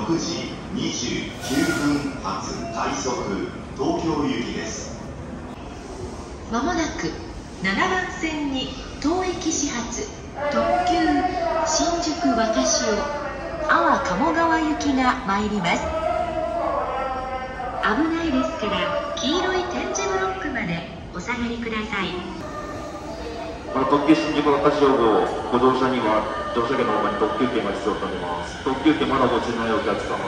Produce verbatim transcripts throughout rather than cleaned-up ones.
ろくじにじゅうきゅうふん発快速東京行きです。まもなくななばん線に東駅始発特急新宿若潮Awa-Kamogawa行きが参ります。危ないですから黄色い点字ブロックまでお下がりください。この特急新宿若潮号ご乗車には乗車券のほかに特急券が必要となります。特急券まだごちないお客様、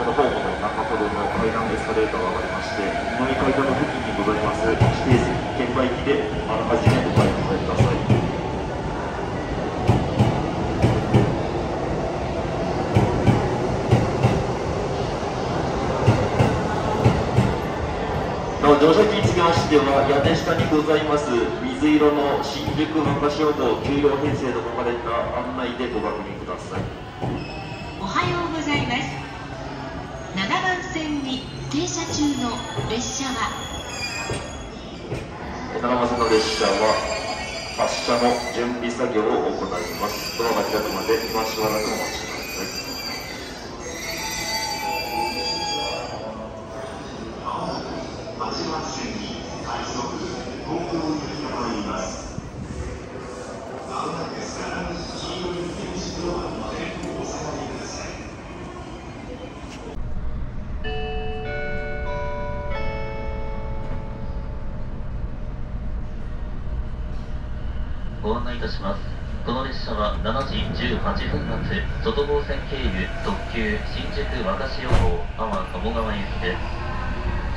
このホームの中ほどの階段エスカレーターがありまして、南階段の付近にございます指定券売機であらかじめお買い求めください。乗車機につきましては、屋根下にございます水色の新宿若潮号きゅうりょうへんせいと書かれた案内でご確認ください。おはようございます。ななばん線に停車中の列車はななばん線の列車は発車の準備作業を行います。ドアが開くまで今しばらくお待ちください。ご案内いたします。この列車はしちじじゅうはっぷん発Sotobo線経由特急新宿若潮号Awa-Kamogawa行きで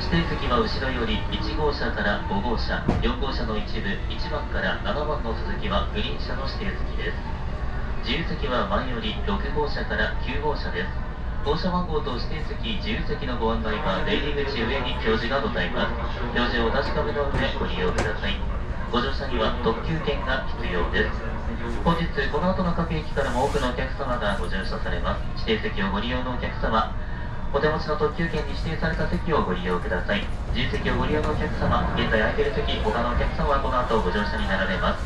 す。指定席は後ろよりいちごうしゃからごごうしゃ、よんごうしゃの一部、いちばんからななばんの続きはグリーン車の指定席です。自由席は前よりろくごうしゃからきゅうごうしゃです。降車番号と指定席、自由席のご案内は出入り口上に表示がございます。表示をお確かめの上ご利用ください。ご乗車には特急券が必要です。本日、この後の各駅からも多くのお客様がご乗車されます。指定席をご利用のお客様、お手持ちの特急券に指定された席をご利用ください。自由席をご利用のお客様、現在空いている席、他のお客様はこの後ご乗車になられます。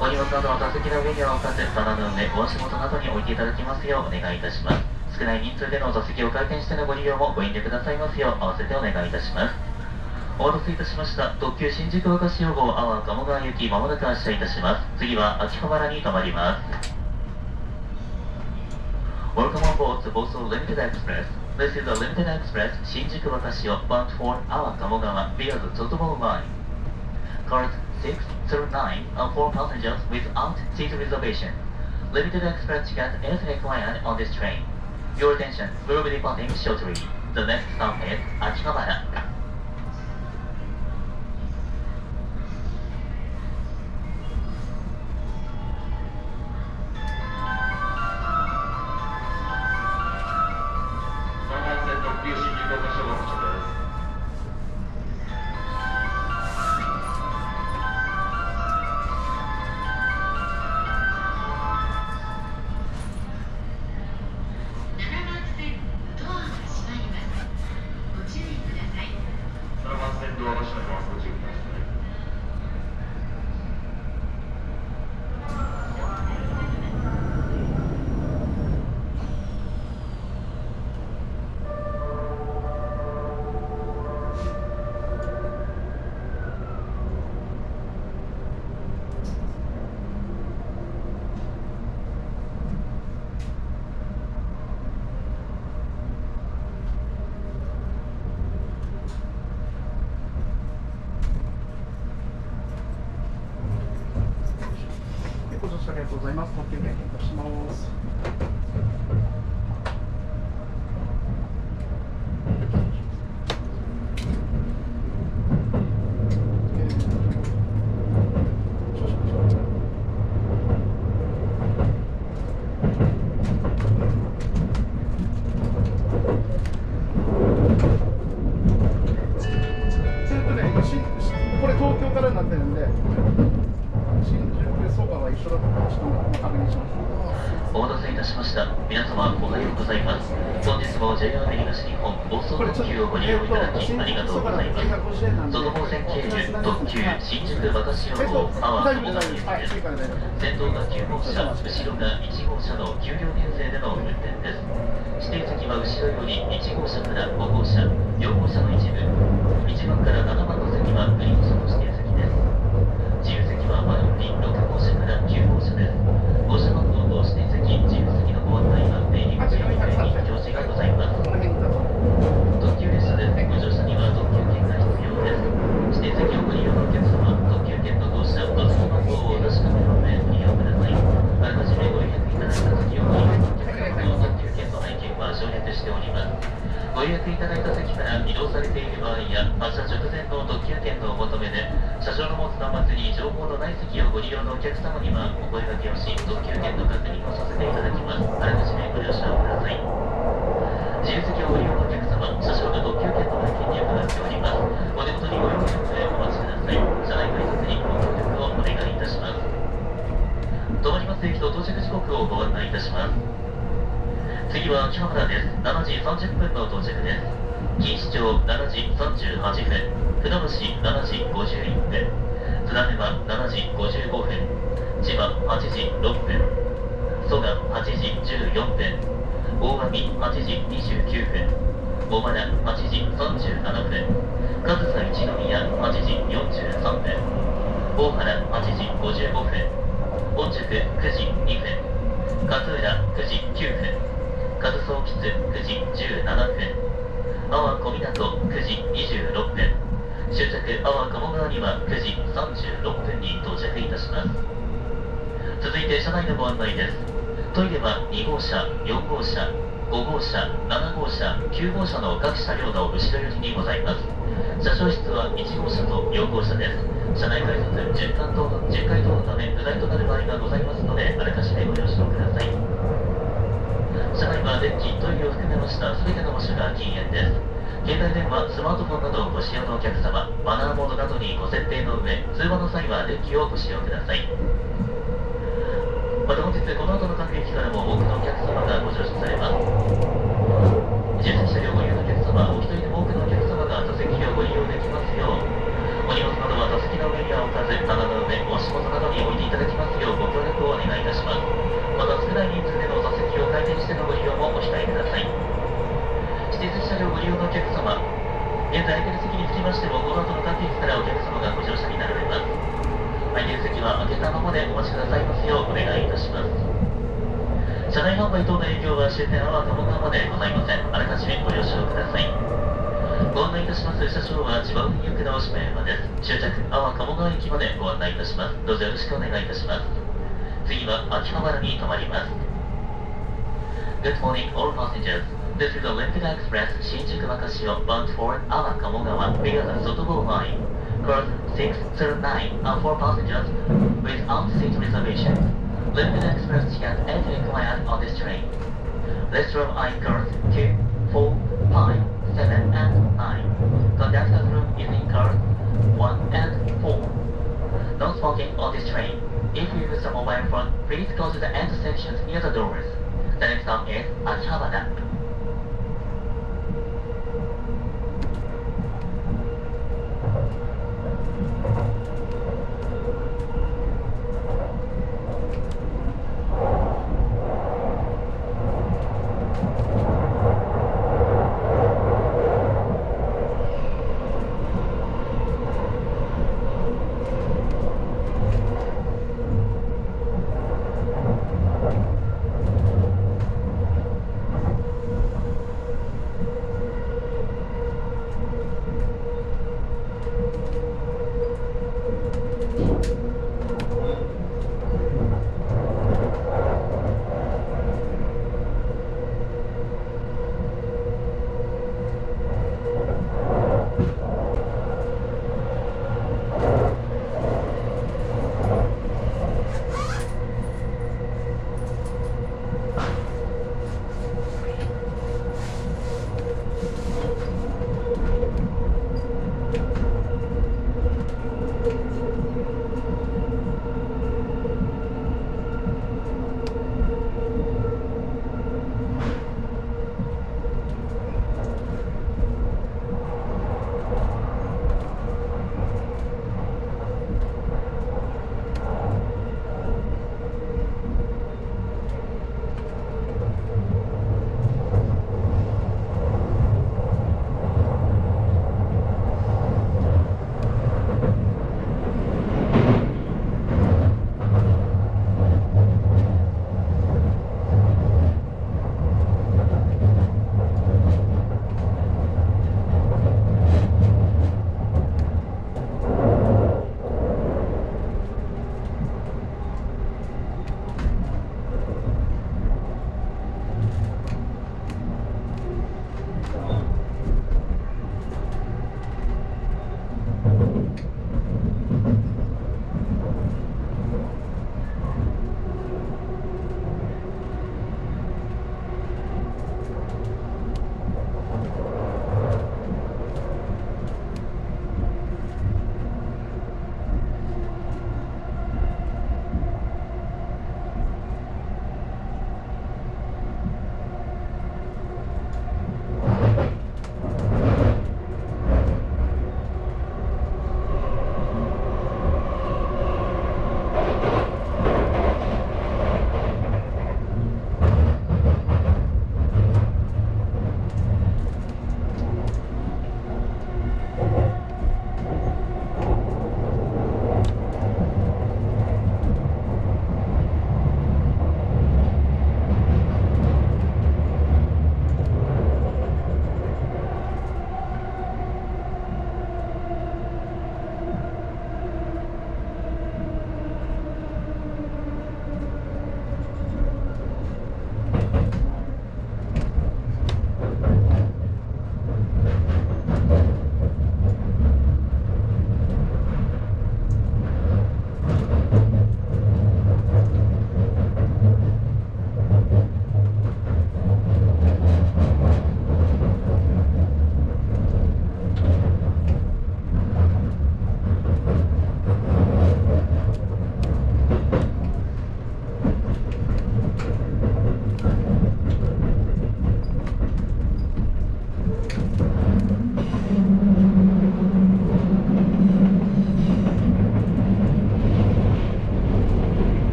お荷物などの座席の上には置かず、棚の上、お足元などに置いていただきますようお願いいたします。少ない人数での座席を回転してのご利用もご遠慮くださいますよう、合わせてお願いいたします。お待たせいたしました。特急新宿若潮号Awa-Kamogawa行き、まもなく発車いたします。次はAkihabaraに停まります。Welcome on board the Boso Limited Express. This is a limited express Shinjuku Wakashio bound for Awa-Kamogawa via the Sotobo line. Cars six through nine are for passengers without seat reservation. Limited express ticket is required on this train. Your attention will be departing shortly. The next stop is Akihabara.ありがとうございます。特急券お渡しします。ずっとね、これ東京からになってるんで。新宿でそうかはい。一緒だったら一度確認します。お待たせいたしました。皆様おはようございます。本日も ジェイアール 東日本暴走特急をご利用いただきありがとうございます。Sotobo線経由特急新宿Wakashio号Awa-Kamogawaです。先頭がきゅう号車、後ろがいち号車のきゅうりょうけんせいでの運転です。指定席は後ろよりいち号車からご号車、よん号車の一部、いちばんからななばんの席はグリーン車の指定席です。自由席は前よりろく号車からきゅう号車です。号車番号と指定席、自由席のご案内は出入り口の前に表示がございます。特急列車です。ご乗車には特急券が必要です。指定席をご利用のお客様、特急券と号車、バスの番号をお確かめの上ご利用ください。あらかじめご予約いただいた席をご利用のお客様の特急券の配券は省略しております。ご予約いただいた席から移動されている場合や発車直前の特急券のお求めで車掌の持つ端末に情報のない席をご利用のお客様にはお声掛けをし特急券の確認をさせていただきます。あらかじめご了承ください。自由席をご利用のお客様、車掌が特急券の発券に行っております。お手元にご用意の上お待ちください。車内改札にご協力をお願いいたします。止まります駅と到着時刻をご案内いたします。次はAkihabaraです。しちじさんじゅっぷんの到着です。錦糸町しちじさんじゅうはちふん、船橋しちじごじゅういちふん、津田沼しちじごじゅうごふん、千葉はちじろっぷん、蘇我はちじじゅうよんふん、大網はちじにじゅうきゅうふん、茂原はちじさんじゅうななふん、上総一宮はちじよんじゅうさんぷん、大原はちじごじゅうごふん、御宿くじにふん、勝浦くじきゅうふん、上総興津くじじゅうななふん、安房小湊くじにじゅうろっぷん、終着Awa-Kamogawaにはくじさんじゅうろっぷんに到着いたします。続いて車内のご案内です。トイレはに号車、よん号車、ご号車、なな号車、きゅう号車の各車両の後ろ寄りにございます。車掌室はいち号車とよん号車です。車内改札じゅっかい等のため不在となる場合がございますのであらかじめご了承ください。車内は電気、トイレを含めました全ての場所が禁煙です。携帯電話、スマートフォンなどをご使用のお客様、マナーモードなどにご設定の上、通話の際は電気をご使用ください。また本日、この後の各駅からも多くのお客様がご乗車されます。自由席車両ご利用のお客様、お一人でも多くのお客様が座席をご利用できますよう、お荷物などは座席の上には置かず、棚の上、お仕事などに置いていただきますようご協力をお願いいたします。また少ない人数での座席を回転してのご利用もお控えください。指定席車両ご利用のお客様、現在空いている席につきましてもご後の各駅からお客様がご乗車になられます。空いている席は開けたままでお待ちくださいますようお願いいたします。車内販売等の営業は終点Awa-Kamogawaまでございません。あらかじめご了承ください。ご案内いたします車掌は千葉運輸区の島山です。終着Awa-Kamogawa駅までご案内いたします。どうぞよろしくお願いいたします。次はAkihabaraに停まります。Good morning, all passengers. This is Olympic Express Shinjuku Wakashio bound for Awa-Kamogawa via the Sotobo line. Cars six through nine are for passengers with on-seat reservations. Olympic Express tickets are required on this train. Let's room are in cars two, four, five, seven, and nine. Conductor's room is in cars one and four. No smoking on this train. If you use a mobile phone, please go to the end sections near the doors. The next stop is Akihabara.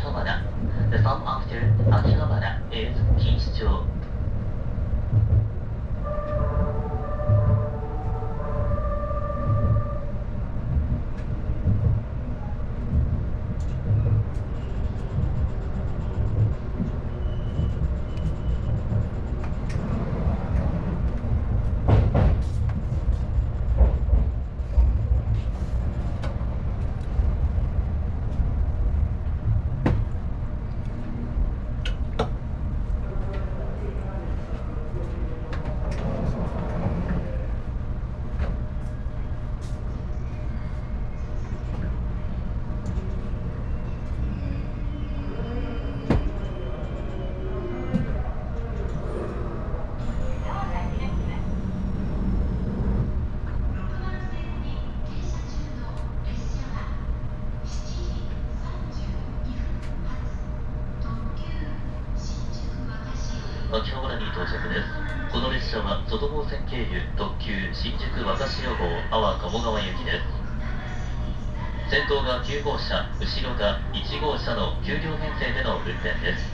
Akihabara. The town after Akihabara is Kinshiro. Akihabaraに到着です。この列車はSotobo線経由特急新宿Wakashio号Awa-Kamogawa行きです。先頭がきゅう号車、後ろがいち号車のきゅう両編成での運転です。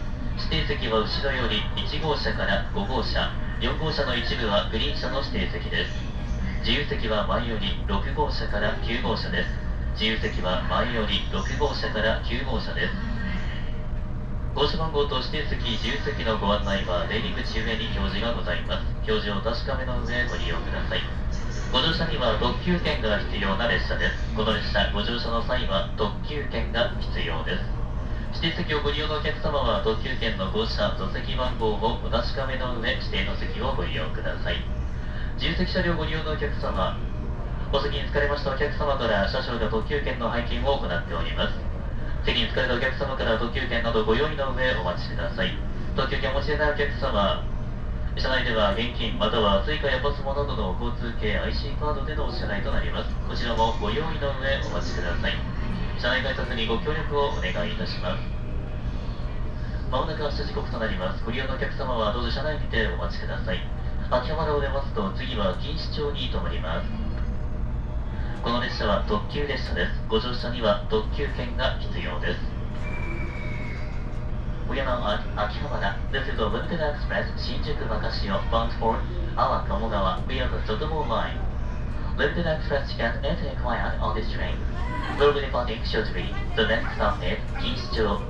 指定席は後ろよりいち号車からご号車、よん号車の一部はグリーン車の指定席です。自由席は前よりろく号車からきゅう号車です。自由席は前よりろく号車からきゅう号車です。号車番号と指定席、自由席のご案内は出入り口上に表示がございます。表示を確かめの上ご利用ください。ご乗車には特急券が必要な列車です。この列車、ご乗車の際は特急券が必要です。指定席をご利用のお客様は特急券の号車、座席番号をお確かめの上、指定の席をご利用ください。自由席車両ご利用のお客様、お席に着かれましたお客様から車掌が特急券の配布を行っております。席に着かれたお客様から特急券などご用意の上お待ちください。特急券をお持ちでないお客様、車内では現金またはSuicaやパスモなどの交通系 アイシー カードでのお支払いとなります。こちらもご用意の上お待ちください。車内改札にご協力をお願いいたします。まもなく発車時刻となります。ご利用のお客様はどうぞ車内にてお待ちください。秋葉原を出ますと次は錦糸町に停まります。この列車は特急列車です。ご乗車には特急券が必要です。We are now at Akihabara. This is a limited express Shinjuku Wakashio bound for Awa-Kamogawa via the Sotobo line. Limited express ticket is required on this train. We'll be departing shortly. The next stop is Kinshiro.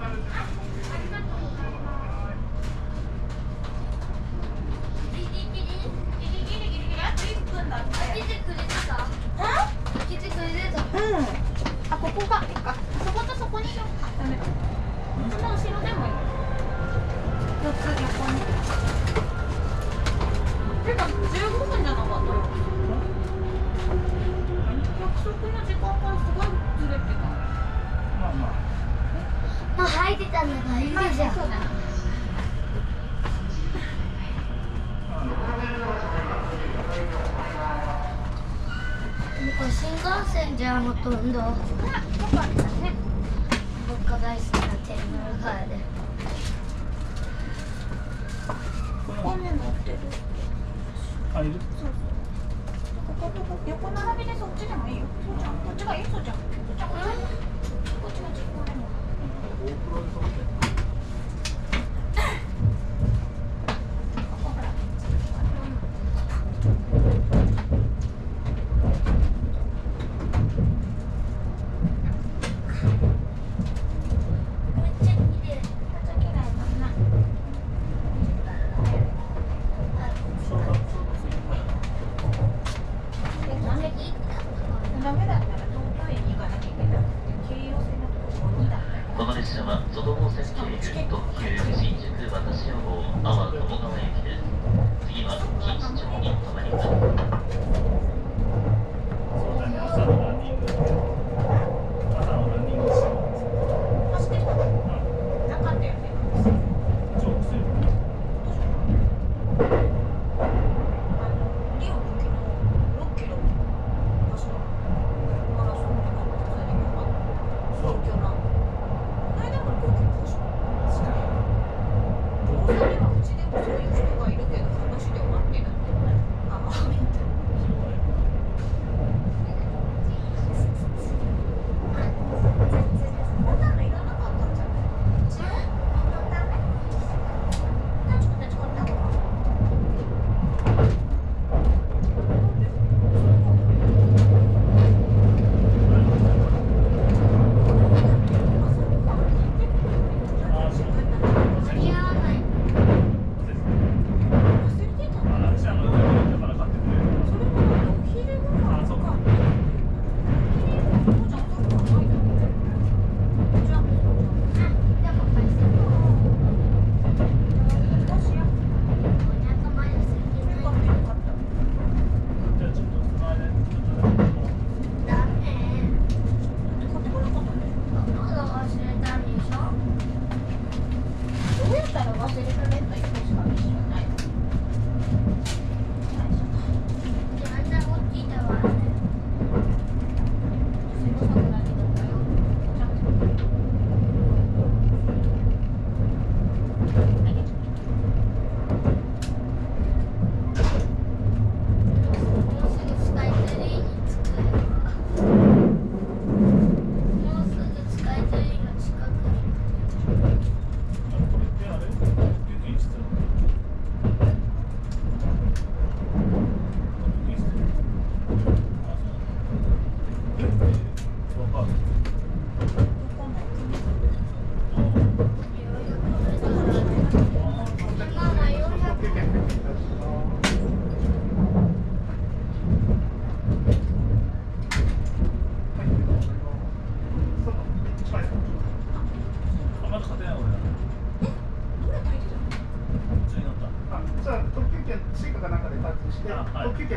けるだけないと思います。こういうですね。大丈夫ですか？でも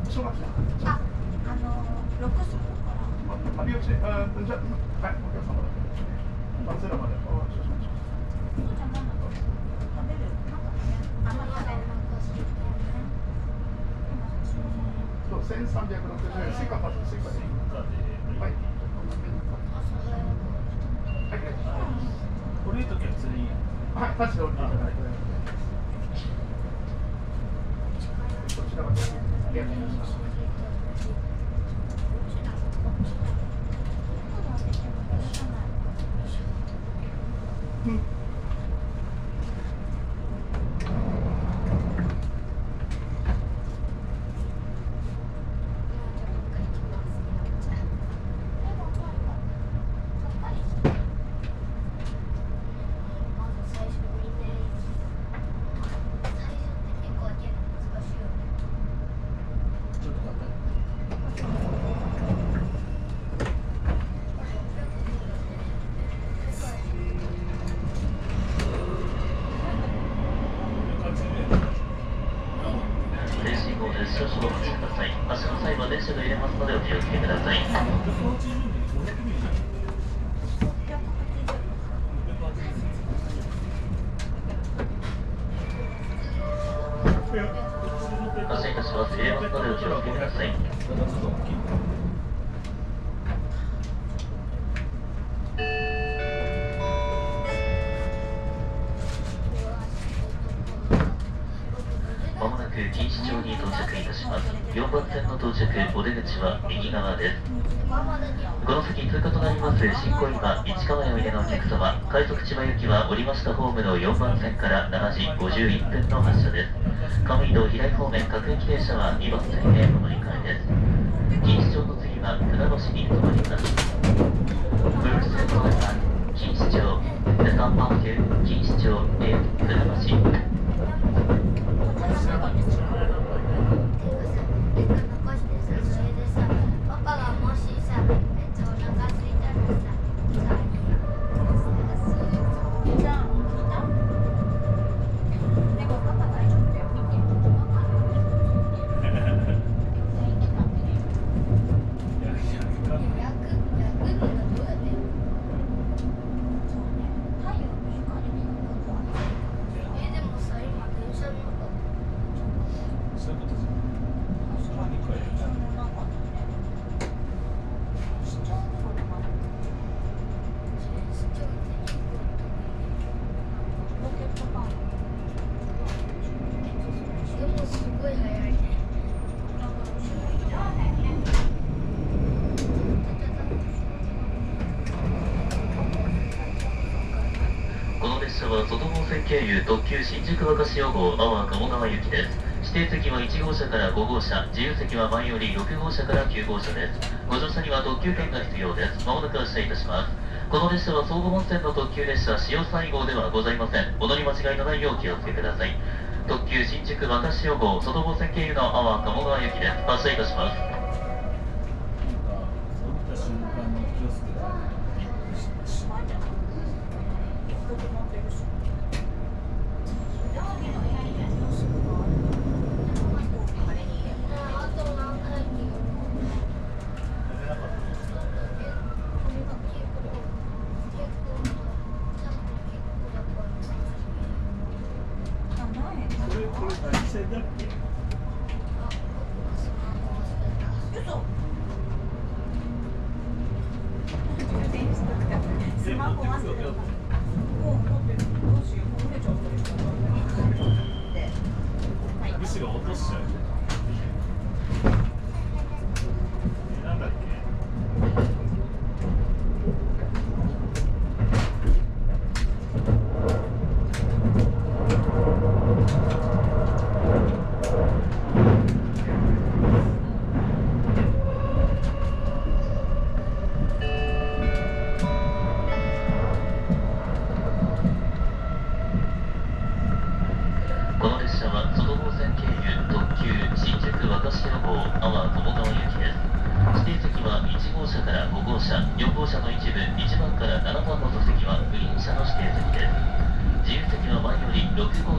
結構小学生。あ、あの六歳から。あ、幼稚園。あ、じゃあ、はい、お客様だけですね。バスラまでお話ししましょう。じゃあ何だろう。食べるなんかね。あんまり食べるのとしてね。そう、千三百六十円。スイカパス、スイカで。はい。降りるときは普通に。はい、立ちで降りていただいて。こちらは。ありがとうございました。うん。経由特急新宿Wakashio号Awa-Kamogawa行きです。指定席はいち号車からご号車、自由席は前よりろく号車からきゅう号車です。ご乗車には特急券が必要です。まもなく発車いたします。この列車は総武本線の特急列車しおさい号ではございません。お乗り間違いのないよう気をつけください。特急新宿Wakashio号Sotobo線経由のAwa-Kamogawa行きです。発車いたします。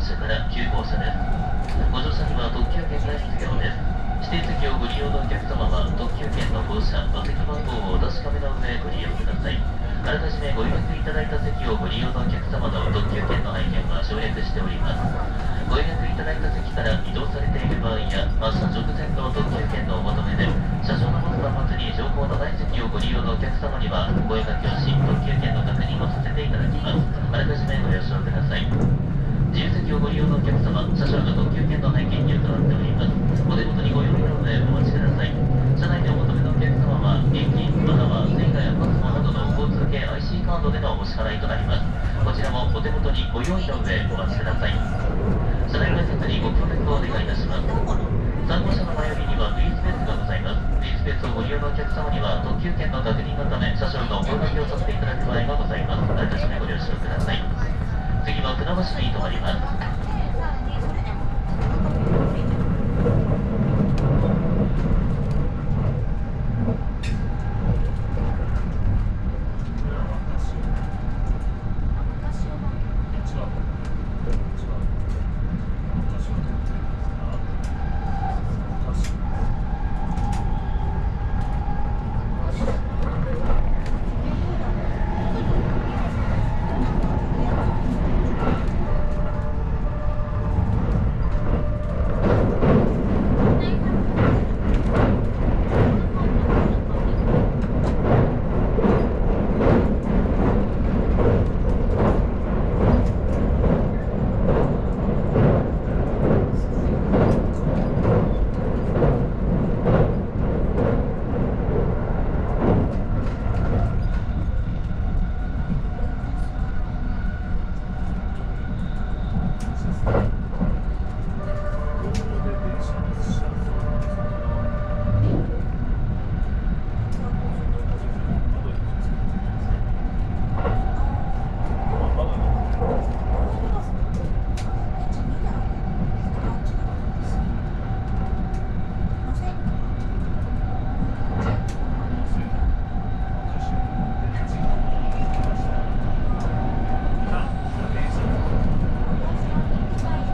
車からきゅうごう車です。ご乗車には特急券が必要です。指定席をご利用のお客様は特急券の号車、座席番号をお確かめの上ご利用ください。あらかじめご予約いただいた席をご利用のお客様の特急券の配券は省略しております。ご予約いただいた席から移動されている場合や、発車直前の特急券のお求めで、車上のボタンを待つに情報のない席をご利用のお客様には、お声掛けをし、特急券の確認をさせていただきます。あらかじめご了承ください。自由席をご利用のお客様、車掌の特急券の配券に伺っております。お手元にご用意の上お待ちください。車内でお求めのお客様は、現金、またはセイガやパスモなどの交通系 アイシー カードでのお支払いとなります。こちらもお手元にご用意の上お待ちください。車内の挨拶にご協力をお願いいたします。参考者の前よりにはフリースペースがございます。フリースペースをご利用のお客様には、特急券の確認のため、車掌のお声掛けをさせていただく場合がございます。あらかじめご了承ください。次は船橋に停まります。Bye.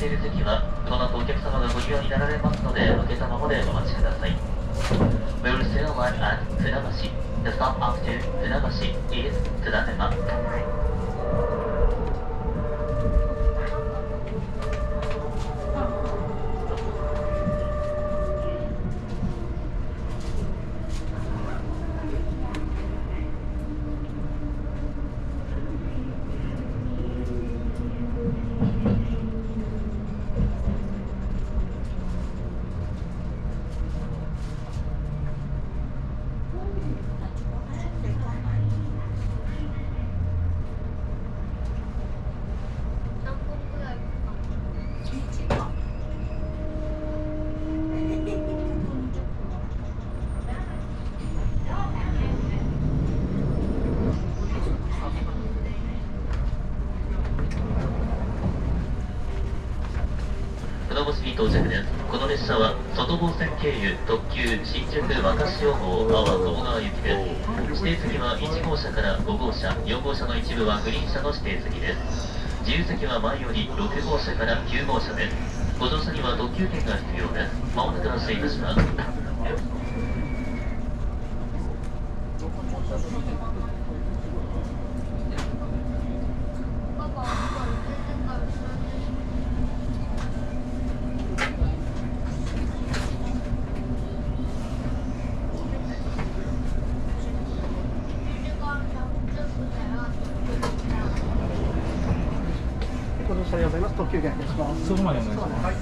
ている席はどなたお客様がご利用になられますので、お受けたままでお待ちください。We will still arrive at Funabashi. The stop after Funabashi is Tsudanema. Sotobo線経由特急新宿Wakashio号Awa-Kamogawa行きです。指定席はいち号車からご号車、よん号車の一部はグリーン車の指定席です。自由席は前よりろく号車からきゅう号車です。ご乗車には特急券が必要です。まもなく発車いたします。そこまでお願いします。はい。あ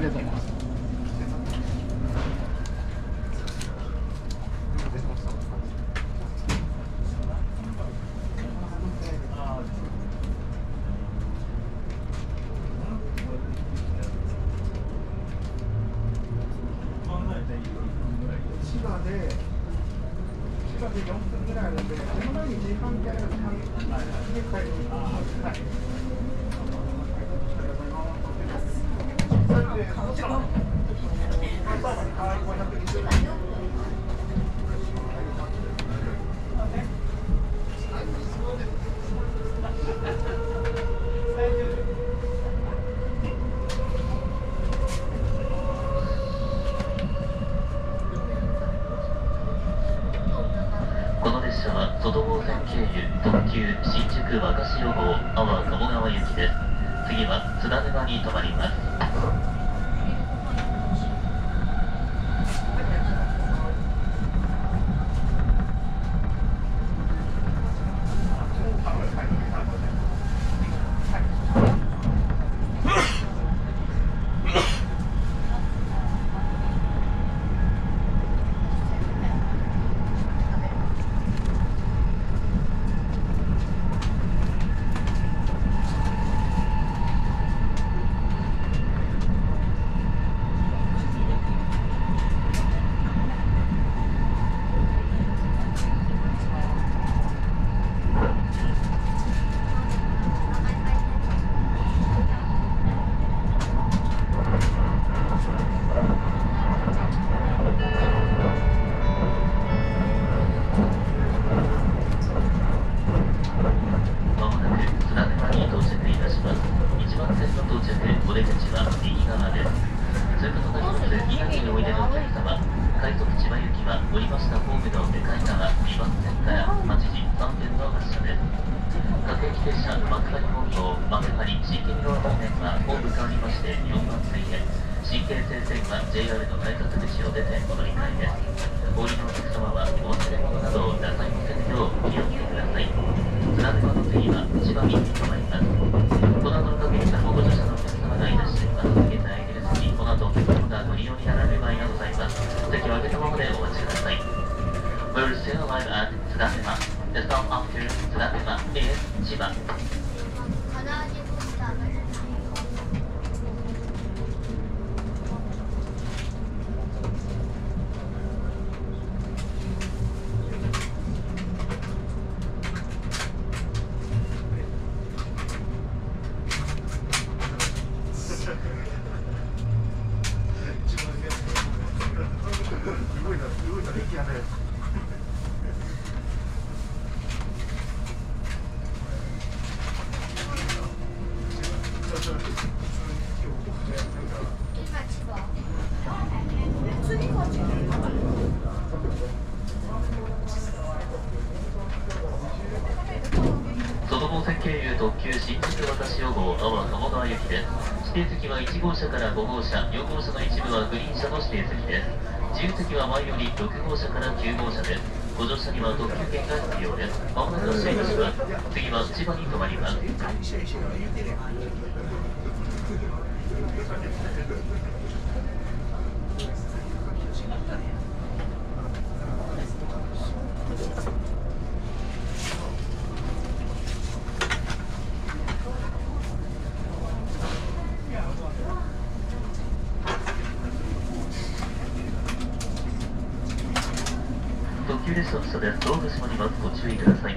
りがとうございます。急流特急新宿Wakashio号Awa-Kamogawa行きです。指定席はいち号車からご号車、よん号車の一部はグリーン車の指定席です。自由席は前よりろく号車からきゅう号車です。ご乗車には特急券が必要です。まもなく発車いたします。次は千葉に停まります。特急列車の車です。ドアが閉まります。ご注意ください。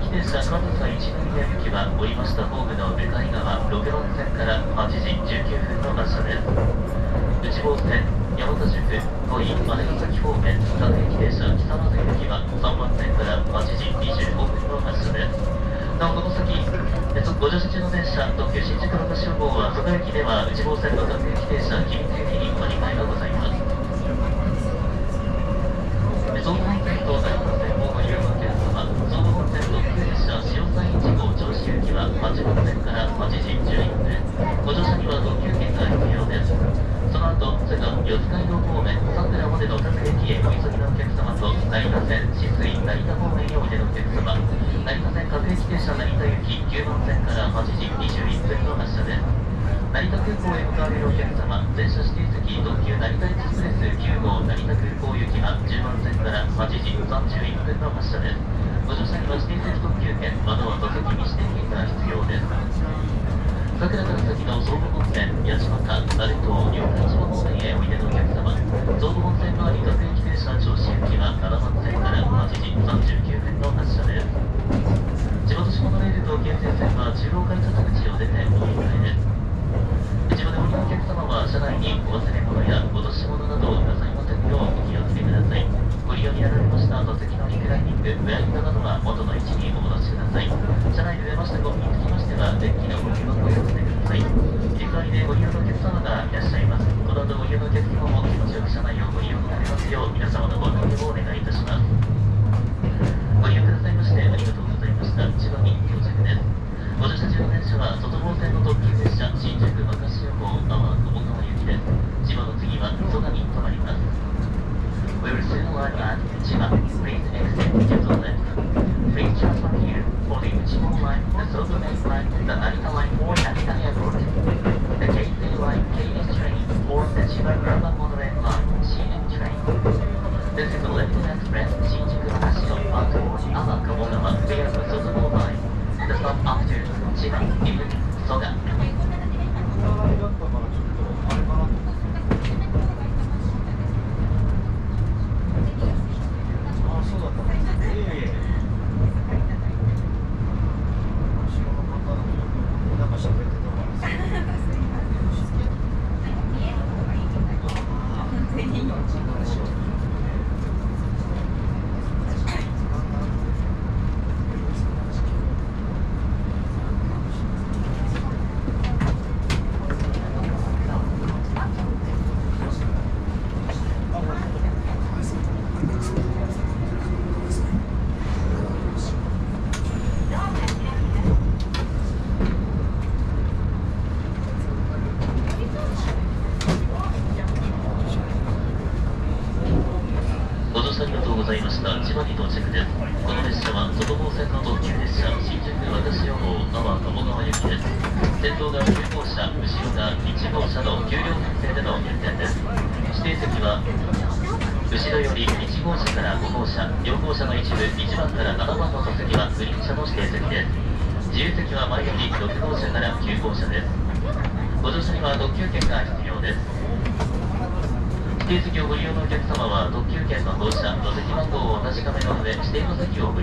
指定席をご利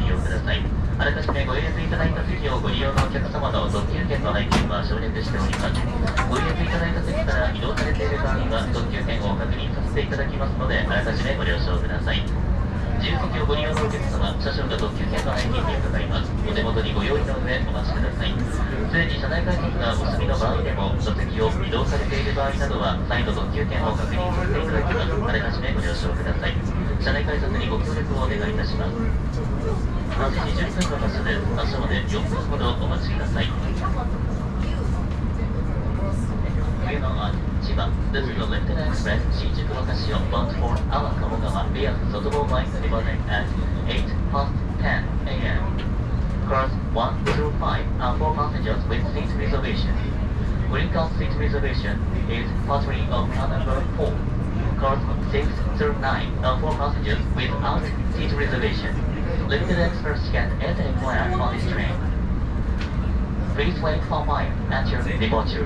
用ください。あらかじめご予約いただいた席をご利用のお客様の特急券の内見は省略しております。ご予約いただいた席から移動されている場合は特急券を確認させていただきますので、あらかじめご了承ください。自由席をご利用のお客様、車掌が特急券の内見に伺います。お手元にご用意の上お待ちください。すでに車内改札がお済みの場合でも、座席を移動されている場合などは再度特急券を確認させていただきます。あらかじめご了承ください。車内改札にご協力をお願いいたします。 はちじにじゅっぷんの発車です。発車までよんぷんほどお待ちください。You know what? Chiba, this is the Limited Express Shinjuku Wakashio bound for Awa-Kamogawa via Sotobo by Akihabara at eight past ten a m Cars one through five are for passengers with seat reservation. Green card seat reservation is party of car number four. Cars six through nine are for passengers without seat reservation. Limited express get at a plan on this train. Please wait for mine at your departure.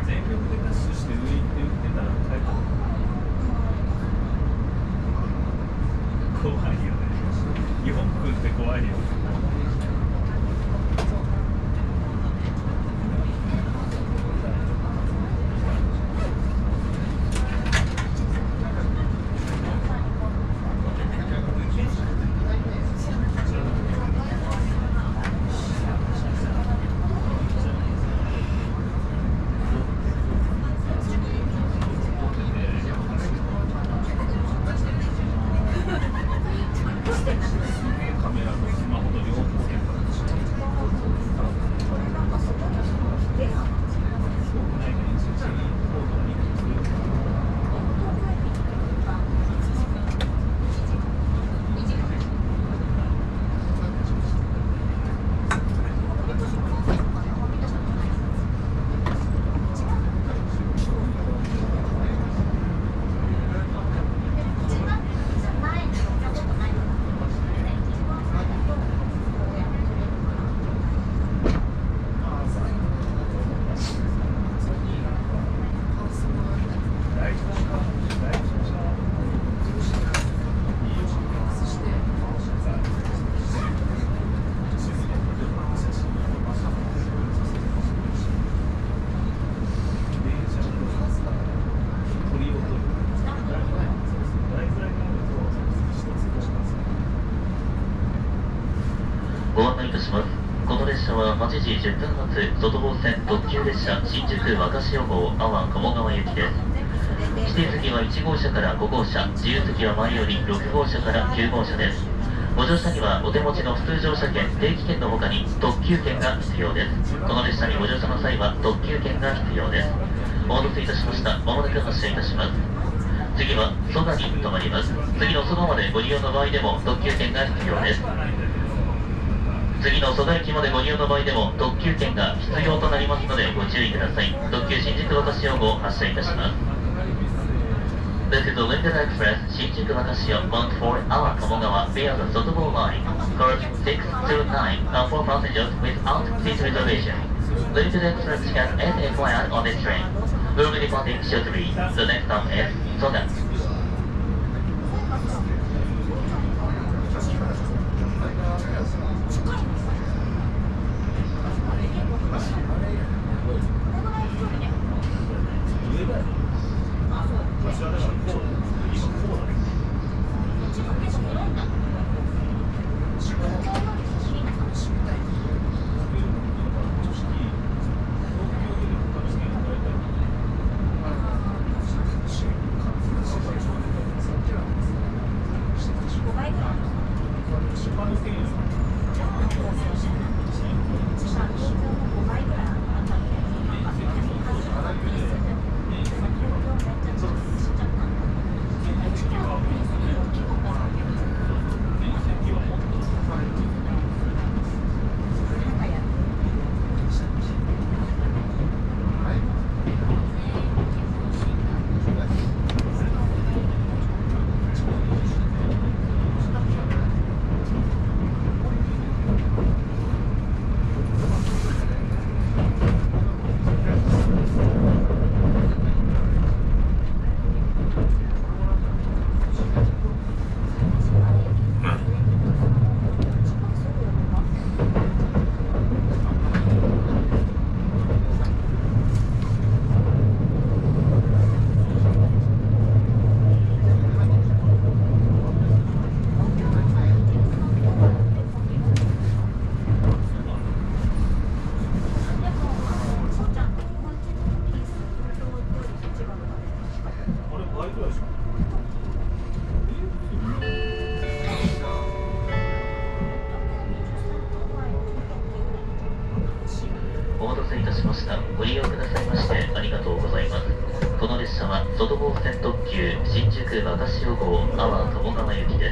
はちじじゅっぷん発外房線特急列車新宿若潮号阿波鴨川行きです。指定席はいちごうしゃからごごうしゃ、自由席は前よりろくごうしゃからきゅうごうしゃです。ご乗車にはお手持ちの普通乗車券、定期券の他に特急券が必要です。この列車にご乗車の際は特急券が必要です。お待たせいたしました。まもなく発車いたします。次はそばに止まります。次のそばまでご利用の場合でも特急券が必要です。 次の蘇我駅までご利用の場合でも特急券が必要となりますのでご注意ください。特急新宿若潮号発車いたします。This is the Limited Express Shinjuku Wakashio bound for Awa-Kamogawa via the Sotobo line. Cars six through nine are for passengers without seat reservation. Limited Express has an F Y I on this train. We'll be departing shortly. The next stop is Soga. 外房線特急新宿Wakashio号Awa-Kamogawa行きで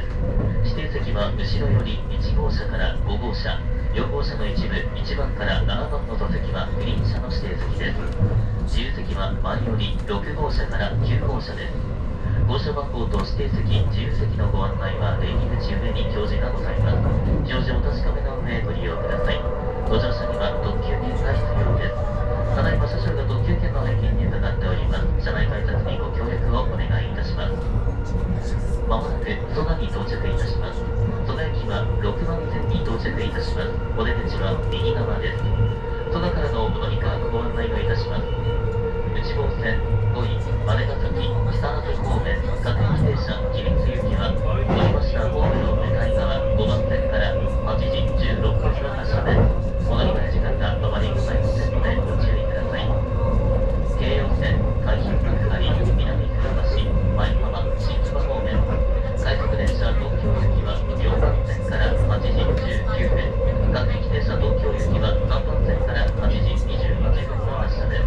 す。指定席は後ろよりいちごうしゃからごごうしゃ、よんごうしゃの一部いちばんからななばんの座席はグリーン車の指定席です。自由席は前よりろくごうしゃからきゅうごうしゃです。号車番号と指定席、自由席のご案内は出入り口上に表示がございます。表示を確かめた上ご利用ください。ご乗車には特急券が必要です。ただいま車掌が特急券の拝見に伺っております。車内改札にご協力をお願いいたします。まもなく蘇我に到着いたします。蘇我駅はろくばんせんに到着いたします。お出口は右側です。蘇我からのお乗り換えのご案内をいたします。内房線ごい、丸ヶ崎、木更津方面、各駅停車、君津行きは、乗りましたホームの向かい側、ごばんせんからはちじじゅうろっぷんの発車です。お乗り換え時間があまりございませんのでご注意ください。京葉線、海浜幕張、南船橋、舞浜、新千葉方面、快速電車東京行きはよんばんせんからはちじじゅうきゅうふん、各駅停車東京行きはさんばんせんからはちじにじゅういちふんの発車です。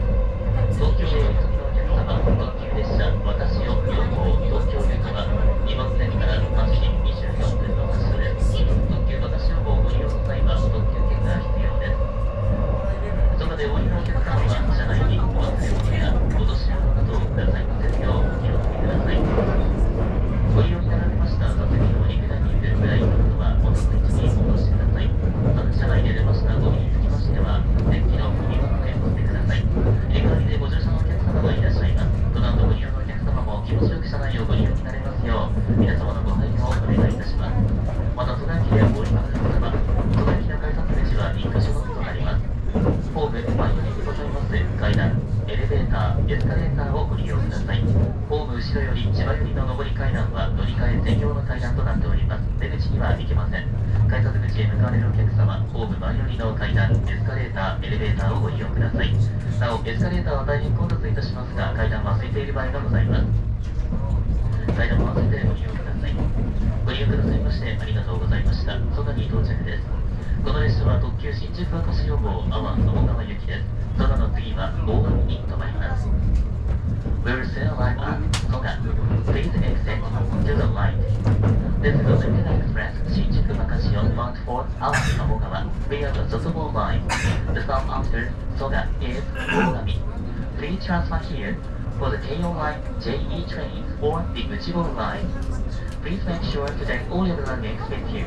東京へ行き特急列車Wakashioよんごう東京行きはにばんせんからはちじにじゅうよんふんの発車です。特急Wakashio号をご利用の際は特急券が必要です。そこでお降りのお客さんは車内にお忘れ物やお年玉などをくださいませるようお気をつけください。ご利用になられました座席のリクライニングブラインドなどはお席にお戻しください。また車内で出ましたごみにつきましてはデッキのごみ箱へお捨てください。リクラインでご乗車のお客様がいらっしゃいます。この後ご利用のお客様も気持ちよく車内をご利用になれますよう皆様のご配慮をお願いいたします。また蘇我駅でお降りのお客様、蘇我駅の改札口はにかしょのみとなります。ホーム前寄りにございます階段、エレベーター、エスカレーターをご利用ください。ホーム後ろより千葉寄りの上り階段は乗り換え専用の階段となっております。出口には行けません。改札口へ向かわれるお客様、ホーム前寄りの階段、エスカレーター、エレベーターをご利用ください。なお、エスカレーターは大変混雑いたしますが、階段は空いている場合がございます。階段も合わせてご利用ください。ご利用くださいましてありがとうございました。蘇我に到着です。この列車は特急新宿Wakashio号Awa-Kamogawa行きです。蘇我の次は大網に止まります。We'll sail right up Soga. Please exit to the right. This is the Limited Express Shinjuku Wakashio bound for Awa-Kamogawa via the Sotobo line. The stop after Soga is Ogami. Please transfer here for the K O line, J E trains, or the Uchibo line. Please make sure to take all your belongings with you.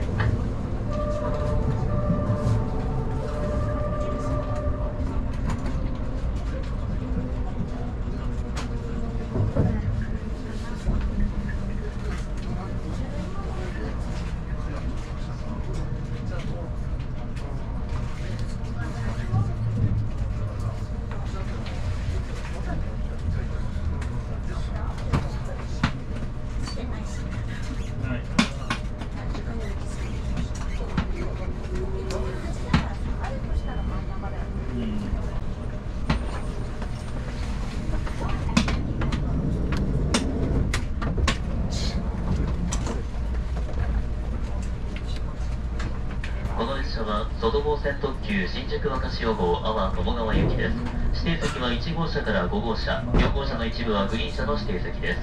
外房線特急新宿Wakashio号Awa-Kamogawa行きです。指定席はいちごうしゃからごごうしゃ、よんごうしゃの一部はグリーン車の指定席です。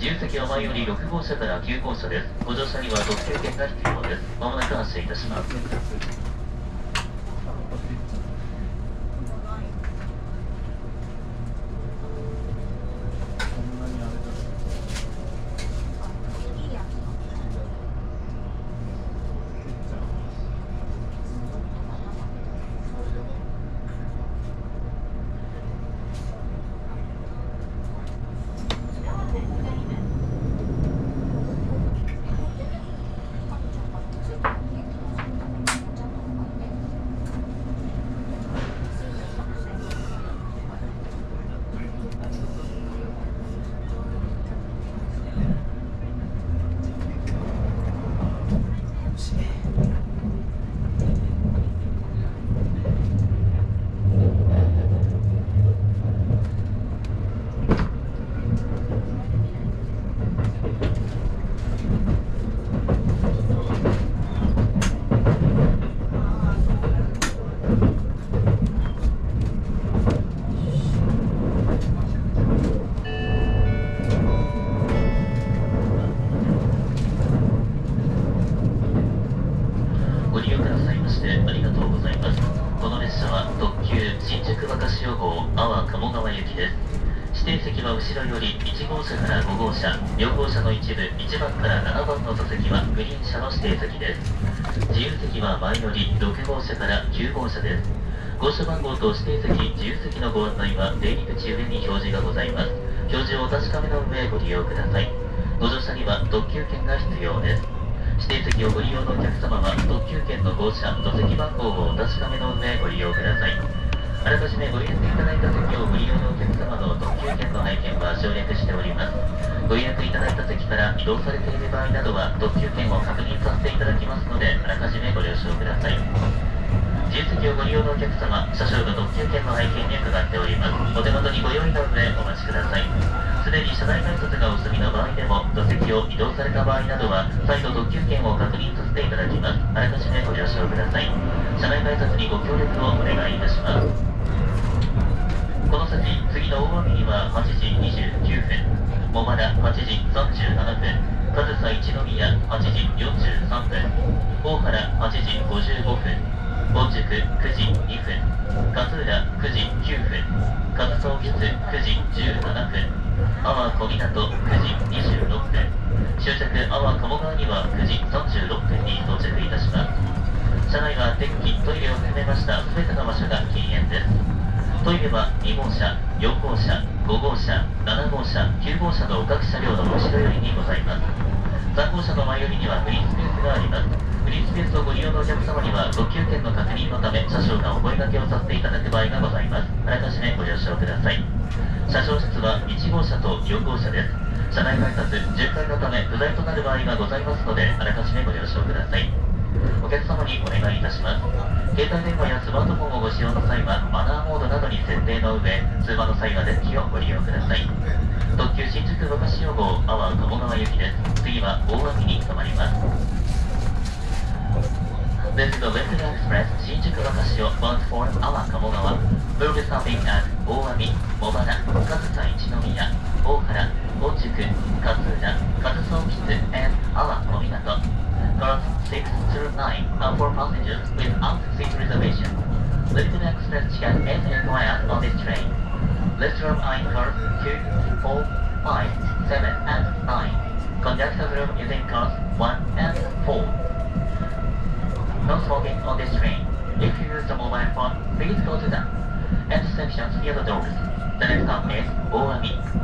自由席は前よりろくごうしゃからきゅうごうしゃです。ご乗車には特急券が必要です。まもなく発車いたします。指定席は後ろよりいち号車からご号車、両号車の一部いちばんからななばんの座席はグリーン車の指定席です。自由席は前よりろく号車からきゅう号車です。号車番号と指定席、自由席のご案内は出入り口上に表示がございます。表示をお確かめの上ご利用ください。ご乗車には特急券が必要です。指定席をご利用のお客様は特急券の号車、座席番号をお確かめの上ご利用ください。あらかじめご予約いただいた席をご利用のお客様の特急券の配券は省略しております。ご予約いただいた席から移動されている場合などは特急券を確認させていただきますので、あらかじめご了承ください。自由席をご利用のお客様、車掌の特急券の配券に伺っております。お手元にご用意の上お待ちください。すでに車内改札がお済みの場合でも、座席を移動された場合などは再度特急券を確認させていただきます。あらかじめご了承ください。車内改札にご協力をお願いいたします。この先、次の大雨にははちじにじゅうきゅうふん、茂原はちじさんじゅうななふん、上総一宮はちじよんじゅうさんぷん、大原はちじごじゅうごふん、本宿くじにふん、勝浦くじきゅうふん、上総木津くじじゅうななふん、阿波小湊くじにじゅうろっぷん、終着阿波鴨川にはくじさんじゅうろっぷんに到着いたします。車内は電気、トイレを含めました全ての場所が禁煙です。トイレはに号車、よん号車、ご号車、なな号車、きゅう号車の各車両の後ろ寄りにございます。さん号車の前寄りにはフリースペースがあります。フリースペースをご利用のお客様には特急券の確認のため車掌がお声掛けをさせていただく場合がございます。あらかじめご了承ください。車掌室はいち号車とよん号車です。車内改札巡回のため不在となる場合がございますので、あらかじめご了承ください。お客様にお願いいたします。携帯電話やスマートフォンをご使用の際はマナーモードなどに設定の上、通話の際は電気をご利用ください。特急新宿Wakashio号阿波鴨川行きです。次は大網に止まります。 This is the Western Express 新宿Wakashio bound for 阿波鴨川 will be stopping at 大網、茂原、上総一宮、大原、本宿、勝浦、上総木津 and 阿波小湊。Cars six through nine are for passengers without seat reservation. Limited access check is required on this train. List room in cars two, four, five, seven, and nine. Conductor room is in cars one and four. No smoking on this train. If you use the mobile phone, please go to the end sections near the doors. The next stop is Owami.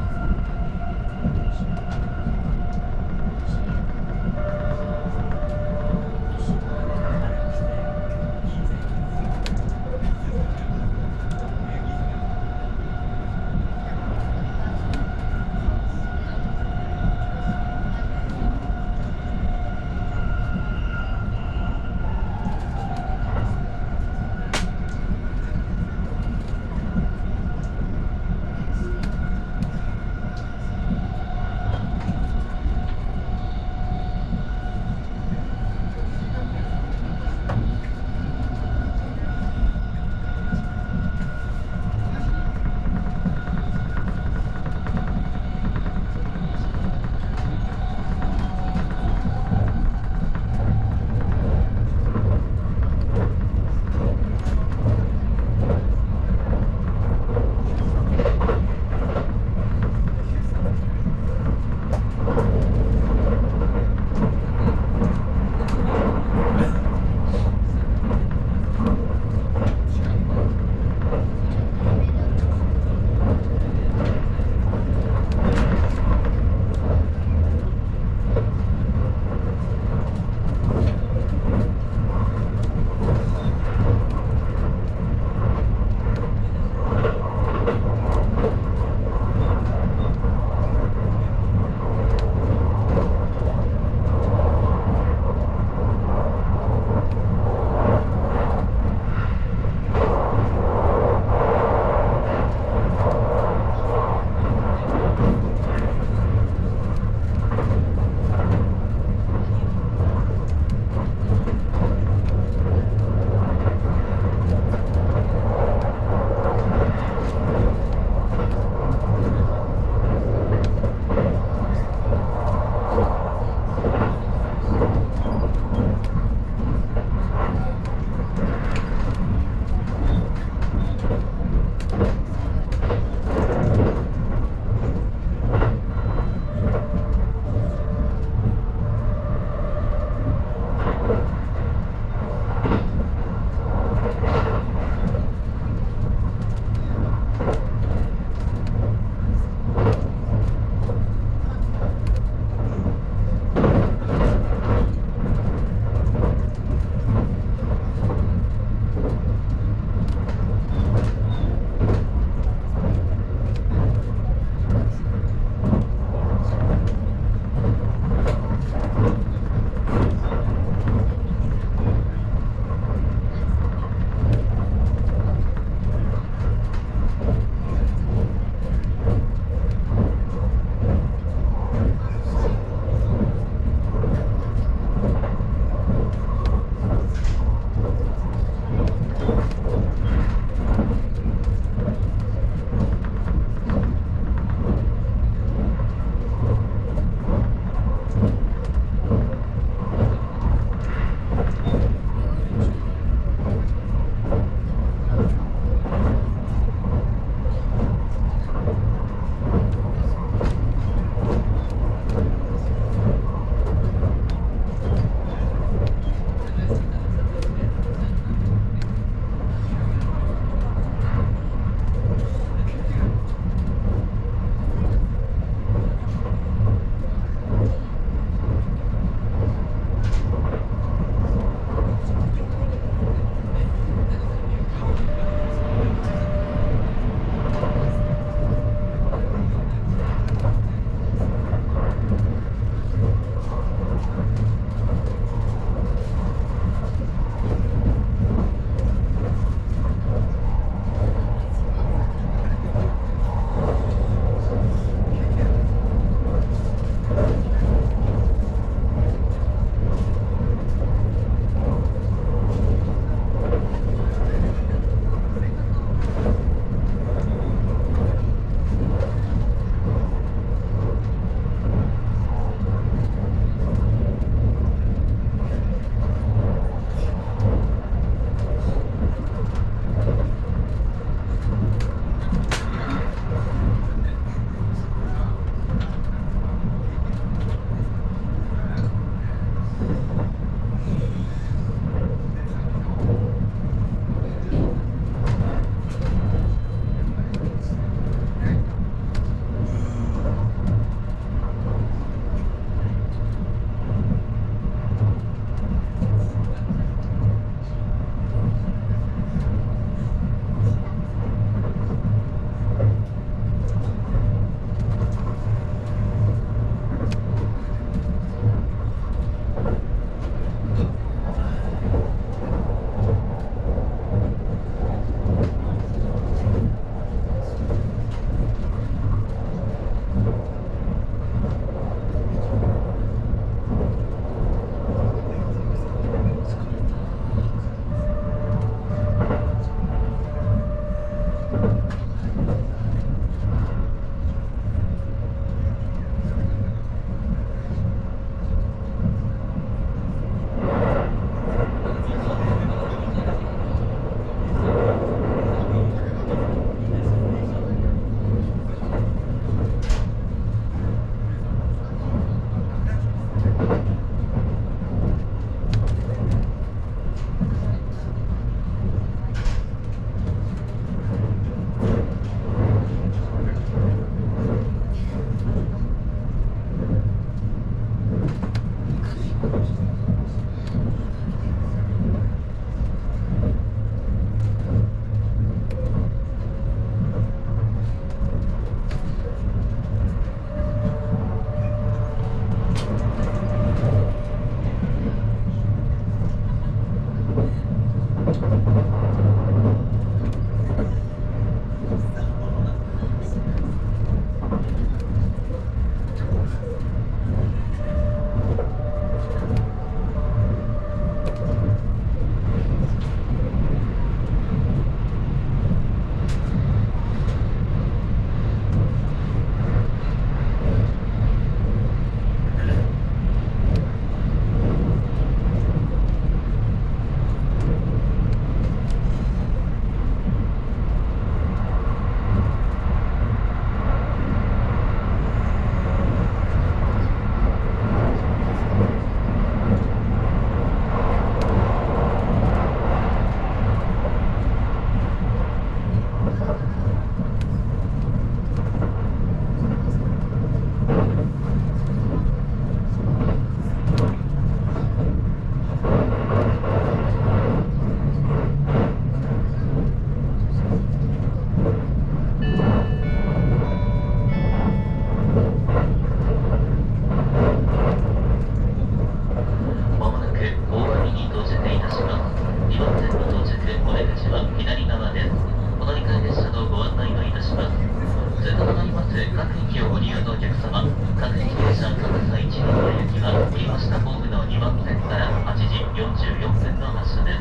ございます。各駅をご利用のお客様、各駅停車各際いち号の行きは岩下ホームのにばん線からはちじよんじゅうよんぷんの発車です。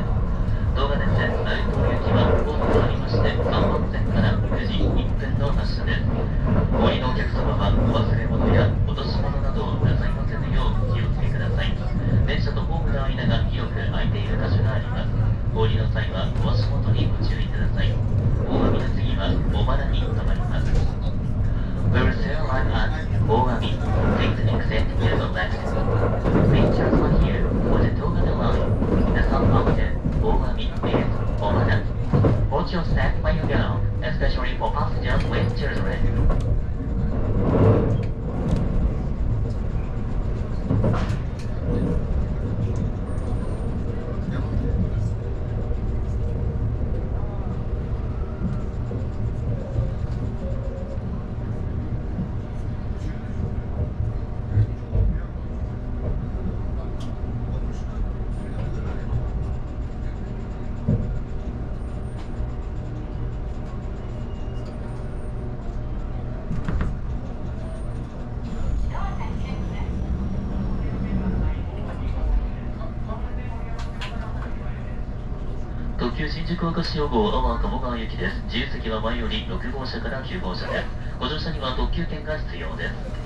東金線内東行きはホームとありましてさんばん線からくじいっぷんの発車です。お降りのお客様はお忘れ物や落とし物などをなさいませぬようお気をつけください。電車とホームの間が広く空いている箇所があります。お降りの際はお足元にご注意ください。大網の次は小原に止まります。We'll still arrive at Owami. Take the next exit to the left. Please transfer here for the Togana line. The south mountain, Owami is Omana. Watch your step when you go, especially for passengers with children. Wakashio号Awa-Kamogawa行きです。自由席は前よりろく号車からきゅう号車です。ご乗車には特急券が必要です。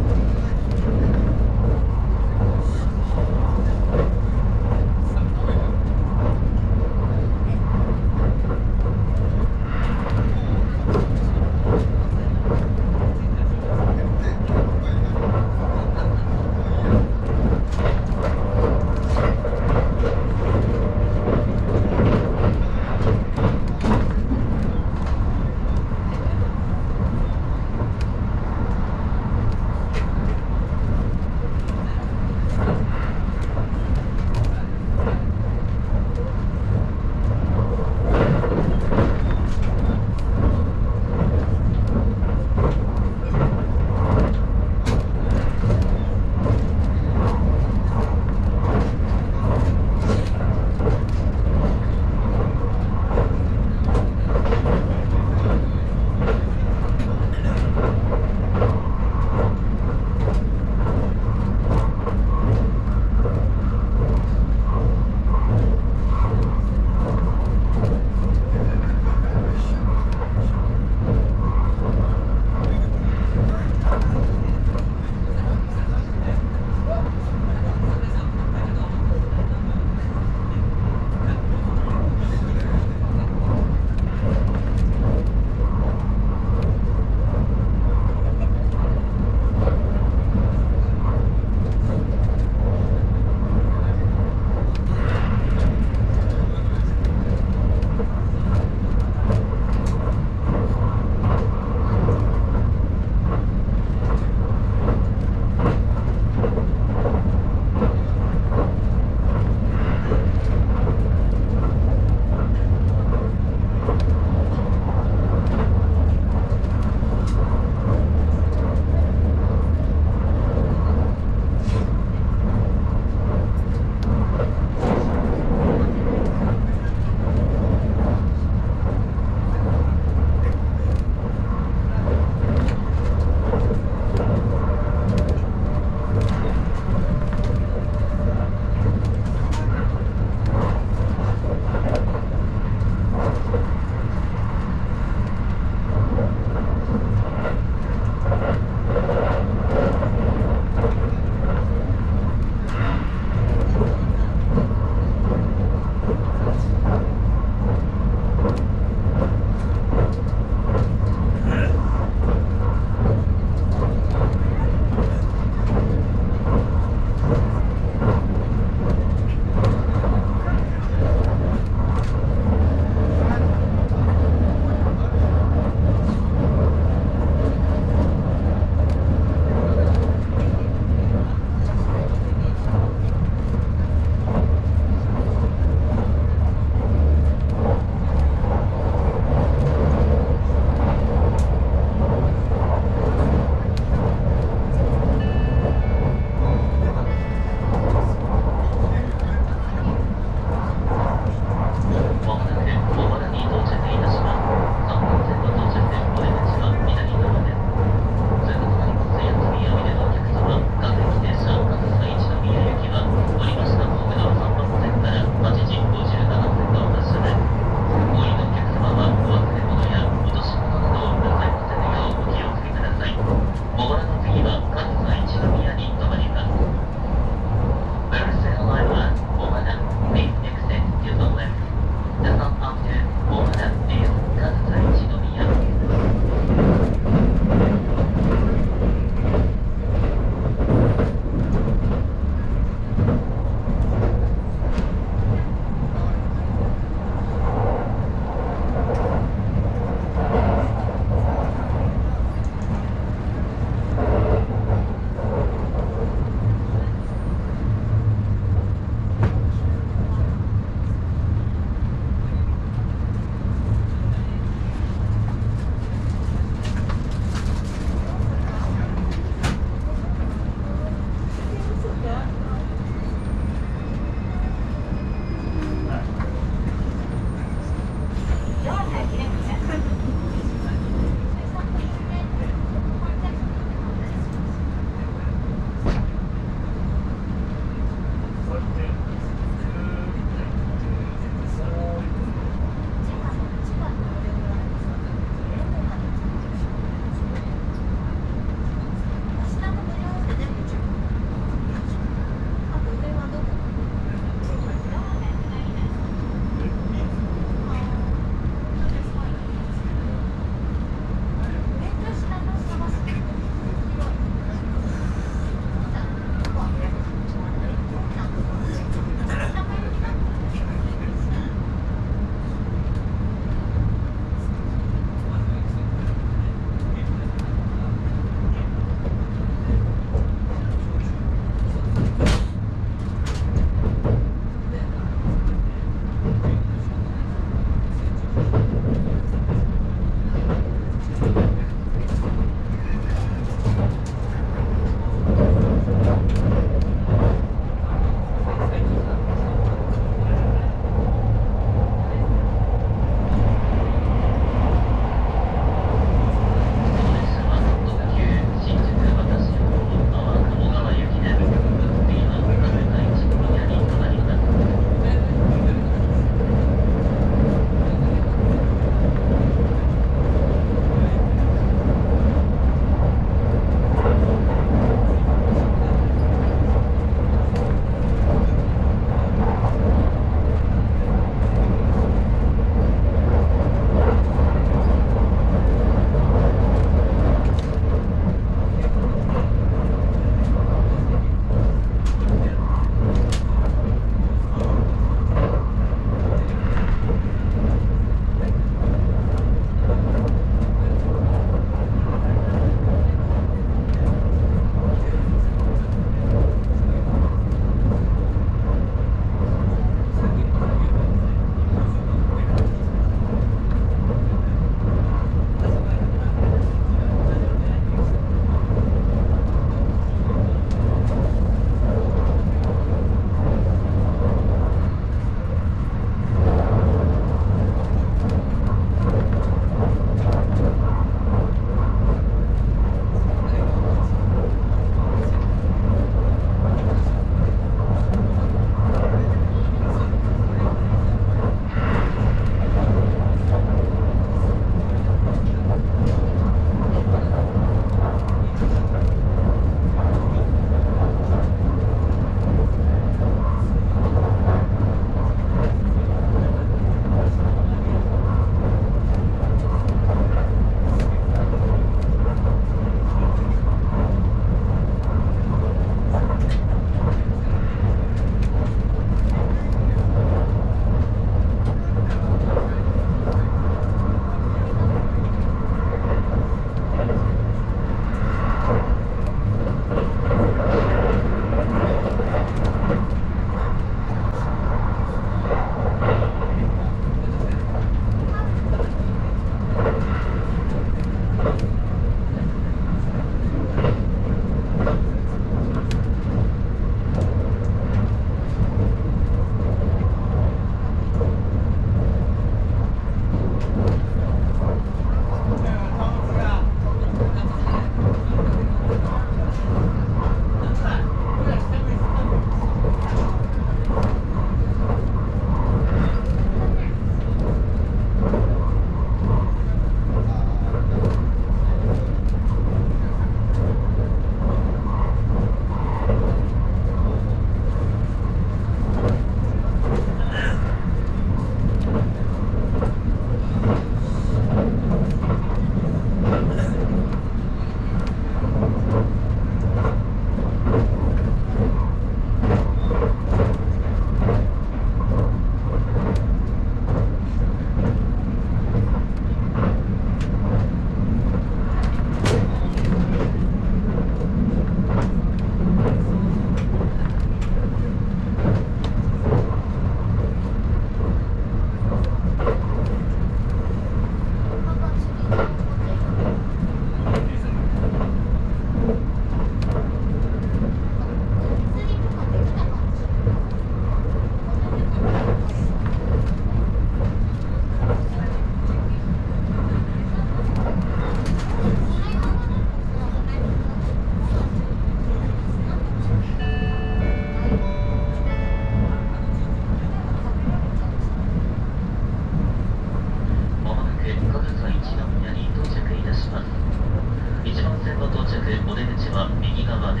お出口は右側で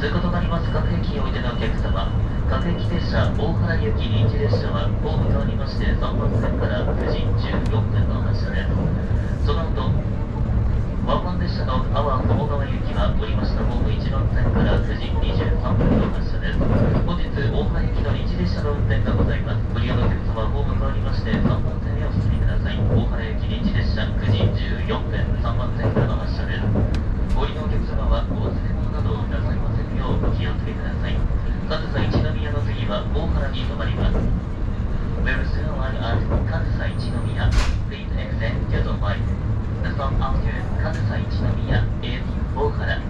す。通過となります各駅をおいでのお客様、各駅停車大原行き臨時列車はホーム変わりましてさんばんせんからくじじゅうろっぷんの発車です。その後ワンワン列車の阿波鴨川行きは降りましたホームいちばんせんからくじにじゅうさんぷんの発車です。本日大原行きの臨時列車の運転がございます。ご利用のお客様はホーム変わりましてさんばんせんへお進みください。大原行き臨時列車くじじゅうよんぷんさんばんせんからの発車です。ご利用のお客様はお忘れ物などをなさいませんようお気をつけください。関西一宮の次は大原に止まります。 Very soon I am at 関西一宮 Please exit your door right. The stop after 関西一宮 is 大原。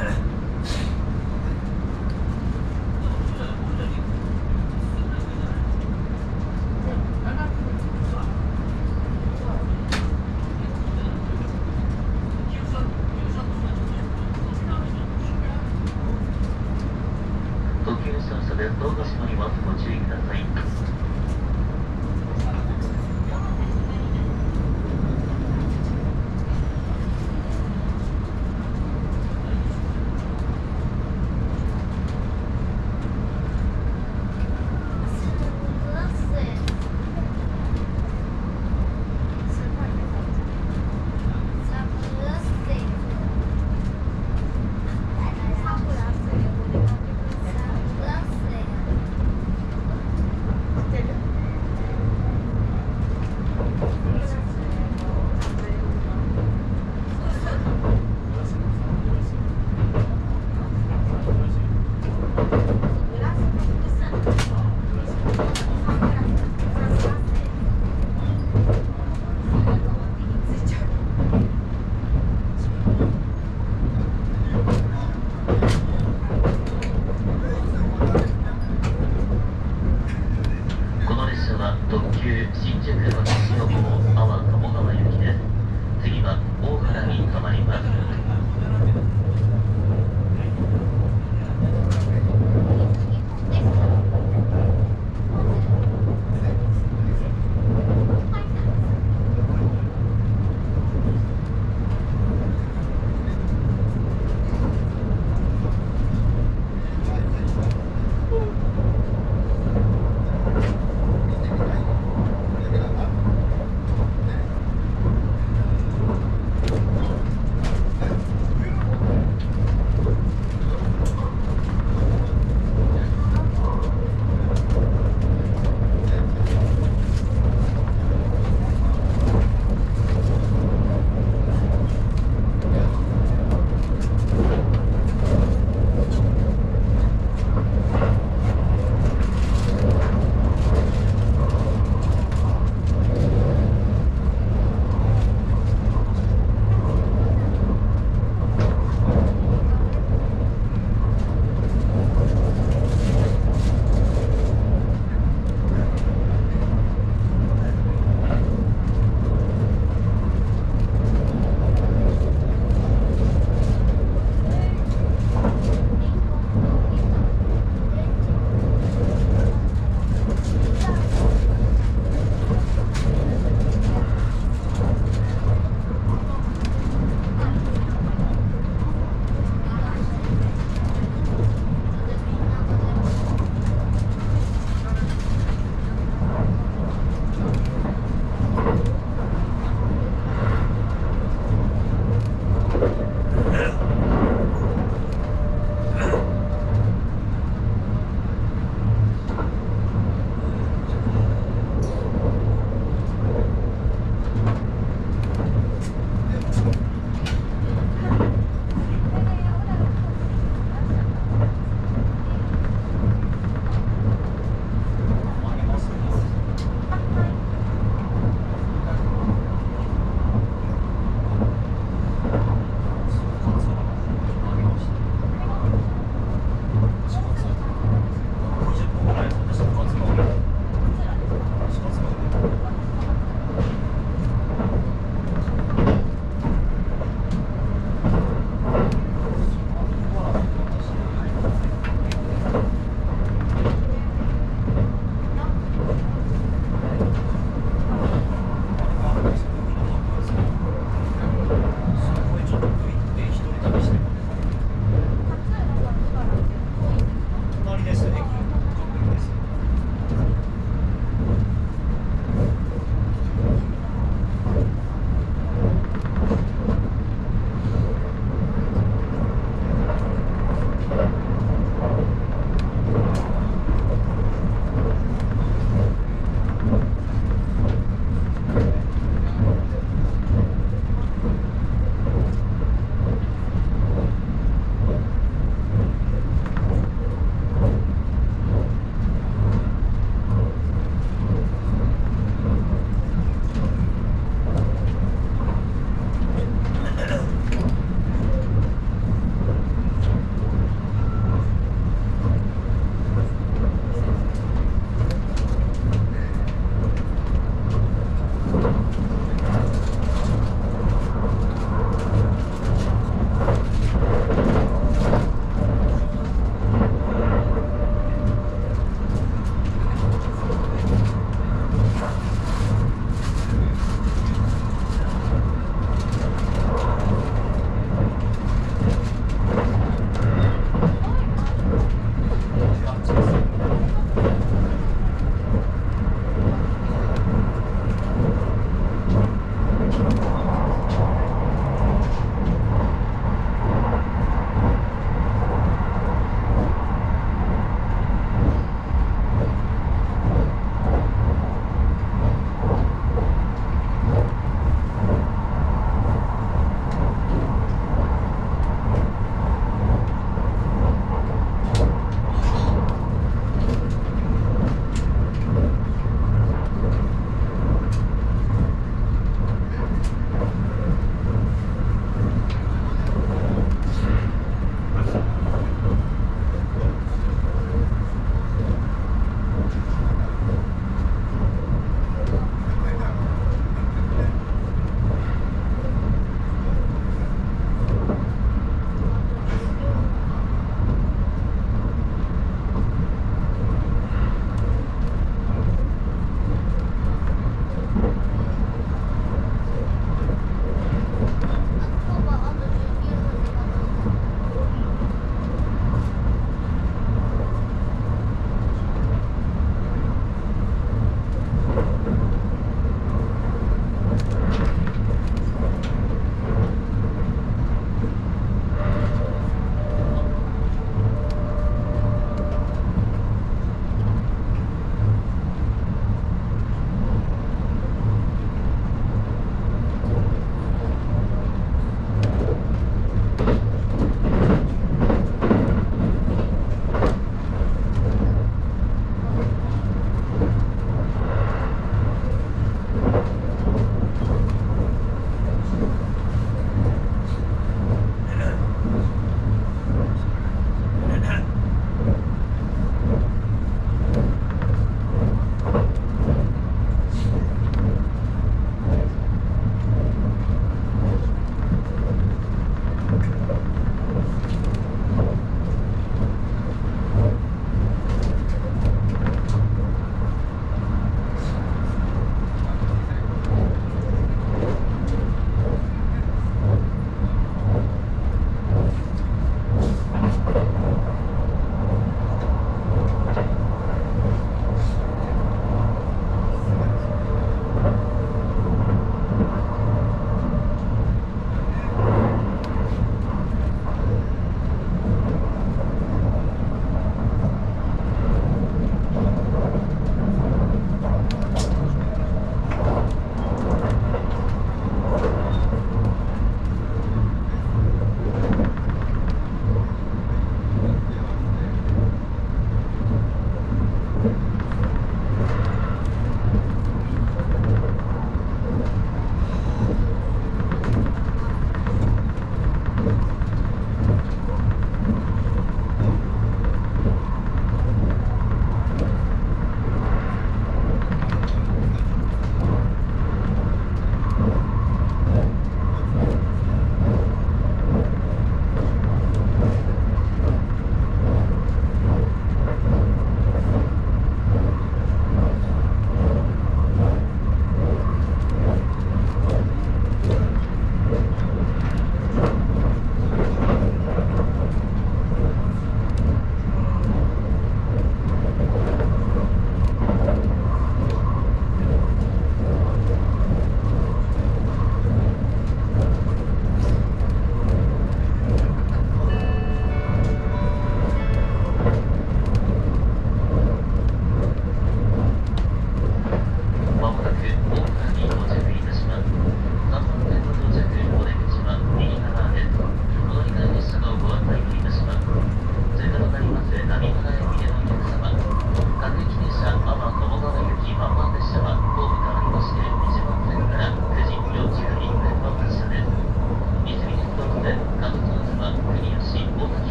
Thank you.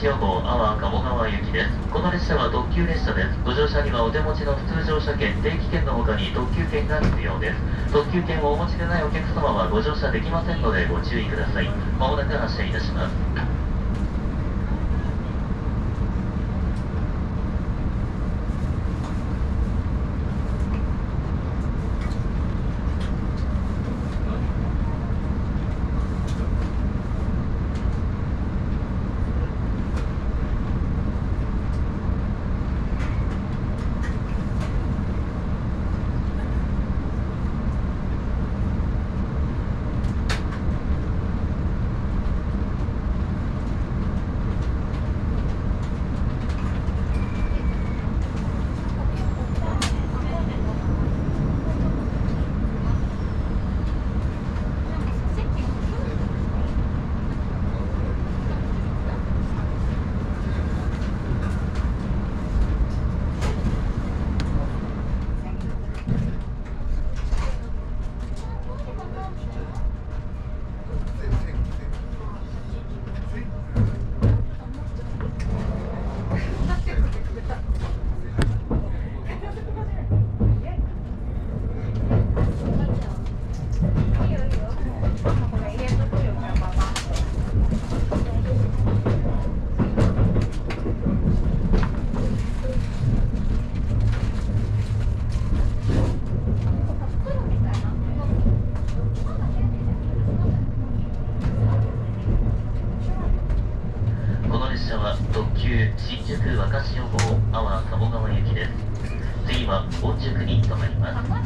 Wakashio号Awa-Kamogawa行きです。この列車は特急列車です。ご乗車にはお手持ちの普通乗車券、定期券の他に特急券が必要です。特急券をお持ちでないお客様はご乗車できませんのでご注意ください。まもなく発車いたします。新宿若潮号Awa-Kamogawa行きです。次は御宿に停まります。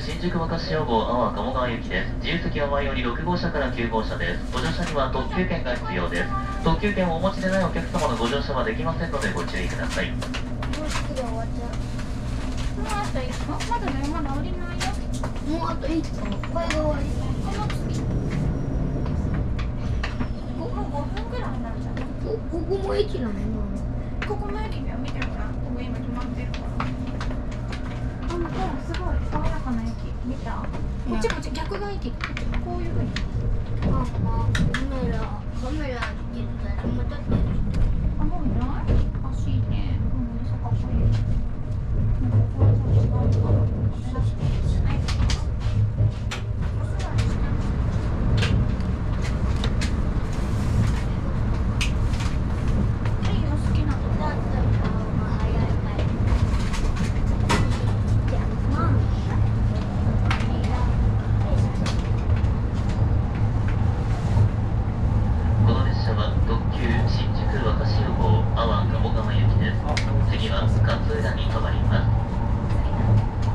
新宿Wakashio号Awa-Kamogawa行きです。自由席は前よりろくごうしゃからきゅうごうしゃです。ご乗車には特急券が必要です。特急券をお持ちでないお客様のご乗車はできませんのでご注意ください。もうすぐ終わっちゃう。もうあといっこ。まだね、まだ降りないよ。もうあといっこ。これが終わり。この次。ここごふんぐらいになるじゃん。ここも駅なの？ここも駅だよ。見てるから。ここ今止まってるから。あの、すごい爽やかな駅。見た？こっちこっち逆が駅。こういう風に。ああ、カメラ、カメラって言ったらもう立ってる。あ、もういない？おかしいね。うん、そこかっこいい。なんかこれちょっと違うかな。はい。次は勝浦に停まります。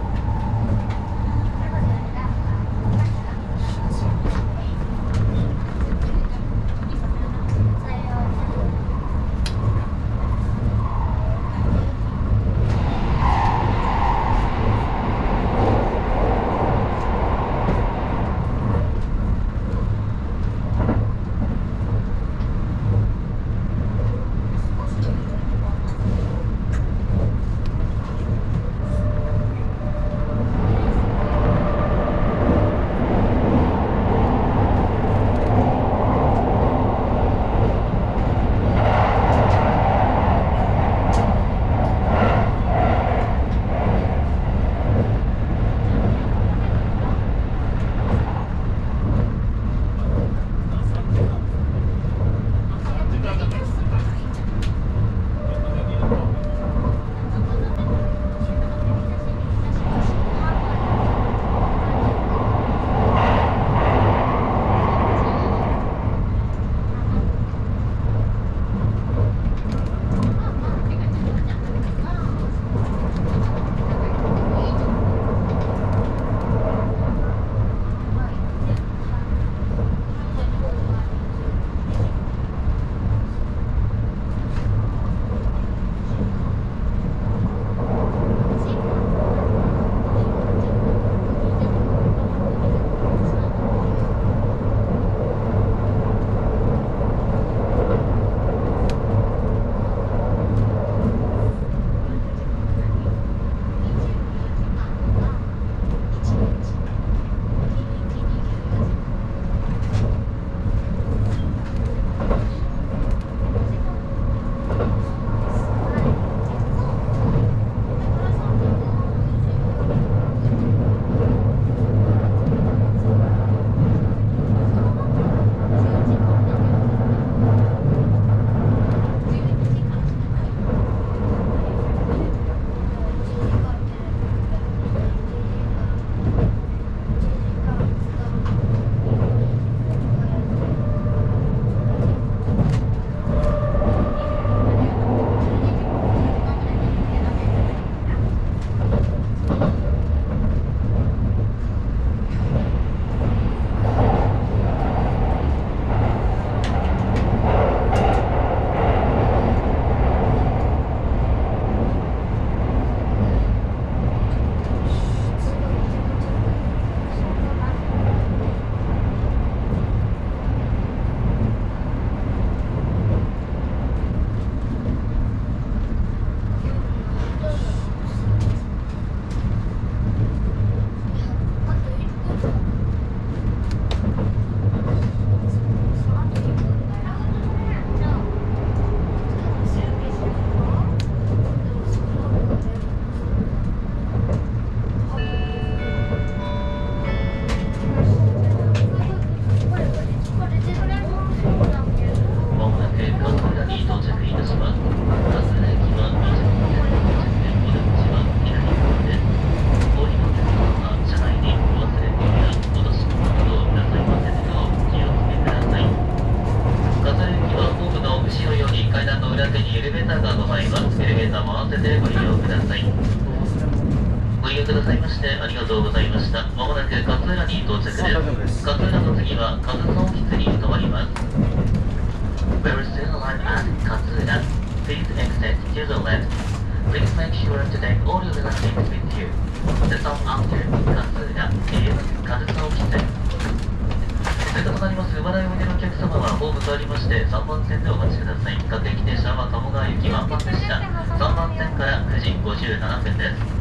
してありがとうございました。まもなく勝浦に到着です。勝浦の次はカズソンキツに止まります。We're still alive at Katsura. Please exit to the left. Please make sure to take all your belongings with you. The stop after Katsura is Kazusoukitsu. 列車となります。馬台を見てのお客様はホームとありましてさんばん線でお待ちください。各駅停車は鴨川行きは万列車さんばん線からくじごじゅうななふんです。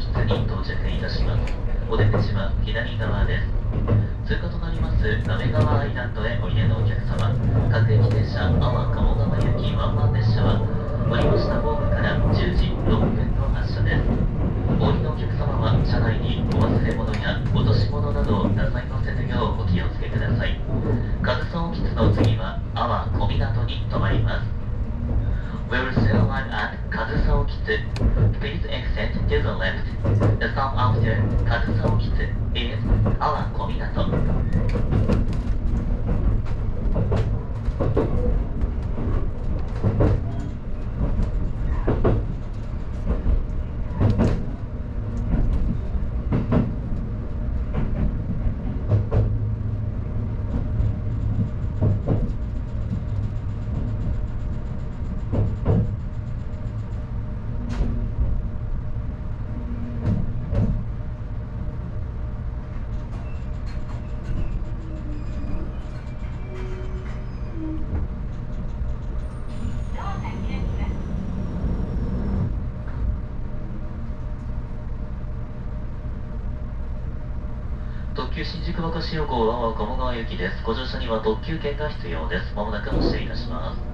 地下に到着いたします。お出口は左側です。通過となりますAwa-Kamogawaアイランドへおいでのお客様、各駅停車Awa-Kamogawa行きワンマン列車は降りましたホームからじゅうじろっぷんの発車です。お降りのお客様は車内にお忘れ物や落とし物などをなさいませぬようお気をつけください。カズソンオキツの次はAwa小湊に停まります。 We will still arrive at Kazusaokitsu. Please exit to the left. The stop after Kazusaokitsu is Awa-Kamogawa. Wakashio号はAwa-Kamogawa行きです。ご乗車には特急券が必要です。まもなく発車いたします。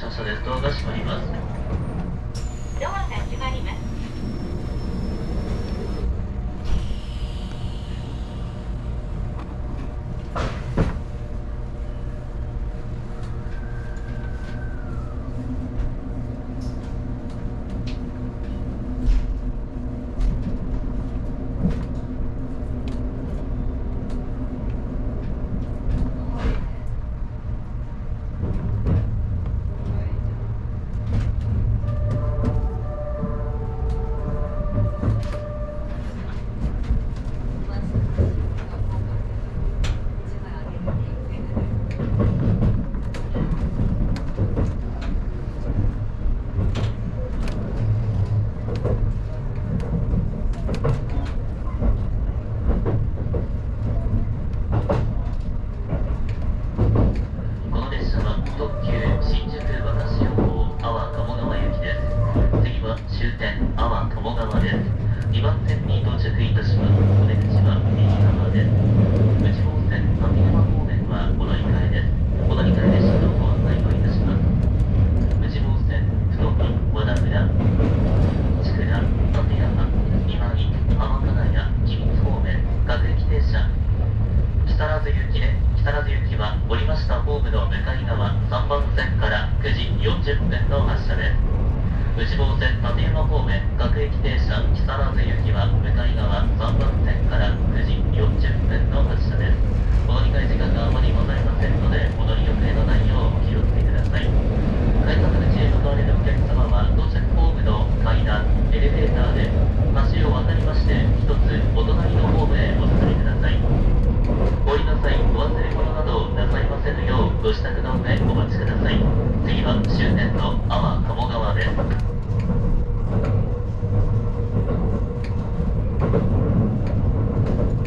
車車でドアが閉まります。ドアが閉まります。Awa-Kamogawaです。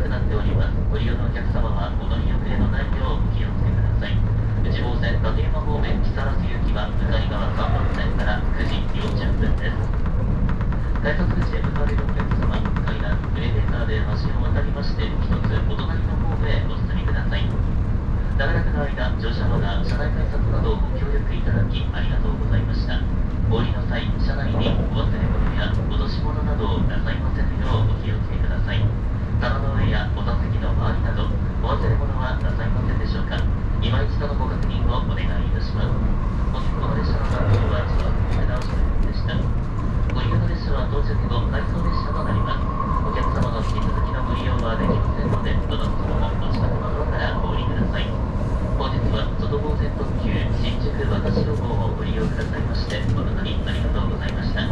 くなっております。ご利用のお客様はご乗り遅れのないようお気をつけください。内房線立山方面木更津行きは向かい側三本線からくじよんじゅっぷんです。改札口へ向かわれるお客様、階段、エレベーターで橋を渡りまして、一つお隣の方へお進みください。長らくの間、乗車マナー、車内改札などご協力いただきありがとうございました。お降りの際、車内にお忘れ物や落とし物などをなさいませぬようお気をつけください。棚の上やお座席の周りなど、お忘れ物はなさいませんでしょうか。今一度のご確認をお願いいたします。お先ほど列車の番号は一度お見直しのようでした。ご利用の列車は到着後、回送列車となります。お客様の引き続きのご利用はできませんので、どの車もお近くの窓からお降りください。本日はSotobo線特急新宿Wakashio号をご利用くださいまして、誠にありがとうございました。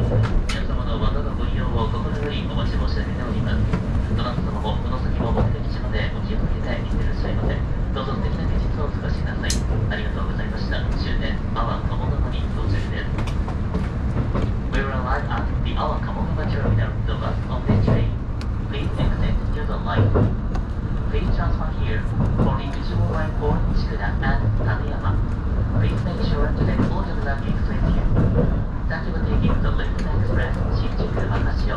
皆様の窓のご利用を心よりお待ち申し上げております。どなた様もこの先も目的地までお気をつけていってらっしゃいませ。どうぞ素敵な休日をお過ごしください。ありがとうございました。終点Awa-Kamogawaに到着です。At the Awa-Kamogawa terminal, the bus on the train. Please exit to the line. Please transfer here for individual line for Shikuda and Taneyama. Please make sure to take all of the exits here. Thank you for taking the Limited Express Shinjuku Wakashio.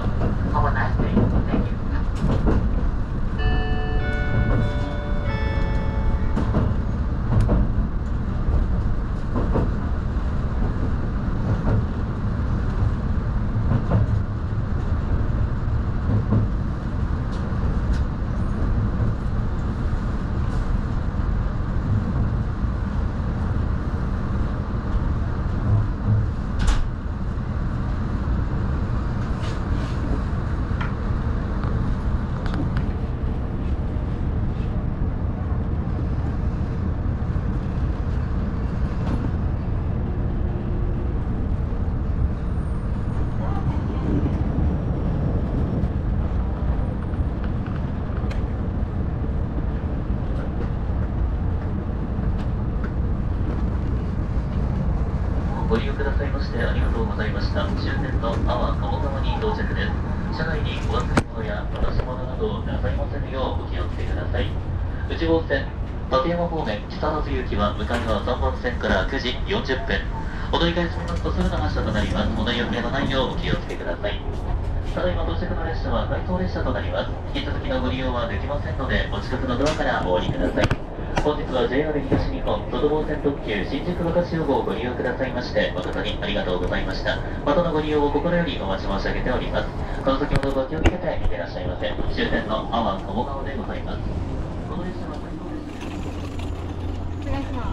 Have a nice day. Thank you.ありがとうございました。終点のAwa-Kamogawaに到着です。車内にお忘れ物や渡し物などなさいませぬようお気をつけください。内房線、立山方面木更津行きは向かい側さんばん線からくじよんじゅっぷん。お乗り換え済みますとすぐの発車となります。お乗り遅れのないようお気をつけください。ただいま到着の列車は回送列車となります。引き続きのご利用はできませんので、お近くのドアからお降りください。本日は ジェイアール 東日本Sotobo線特急新宿Wakashio号をご利用くださいまして誠にありがとうございました。またのご利用を心よりお待ち申し上げております。この先ほどご気をつけていってらっしゃいませ。終点のAwa-Kamogawaでございます。この列車は最高です。お願いします。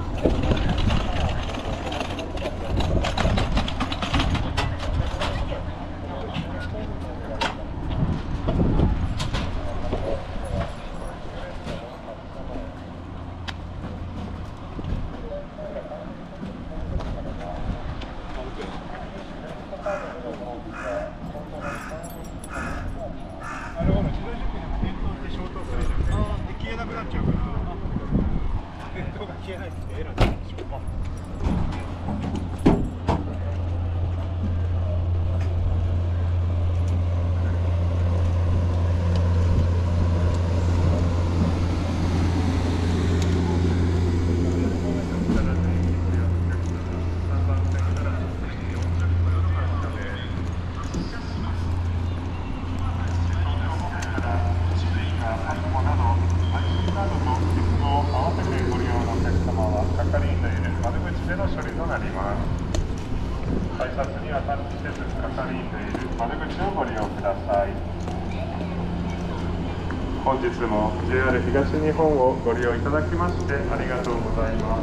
本日も ジェイアール 東日本をご利用いただきましてありがとうございます。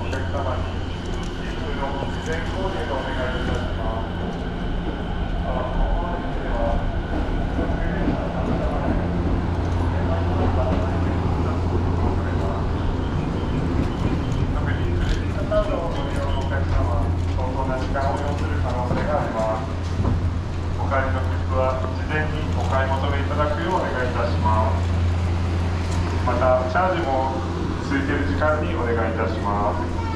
お客様に一部の事前購入をお願いいたします。チャージも空いている時間にお願いいたします。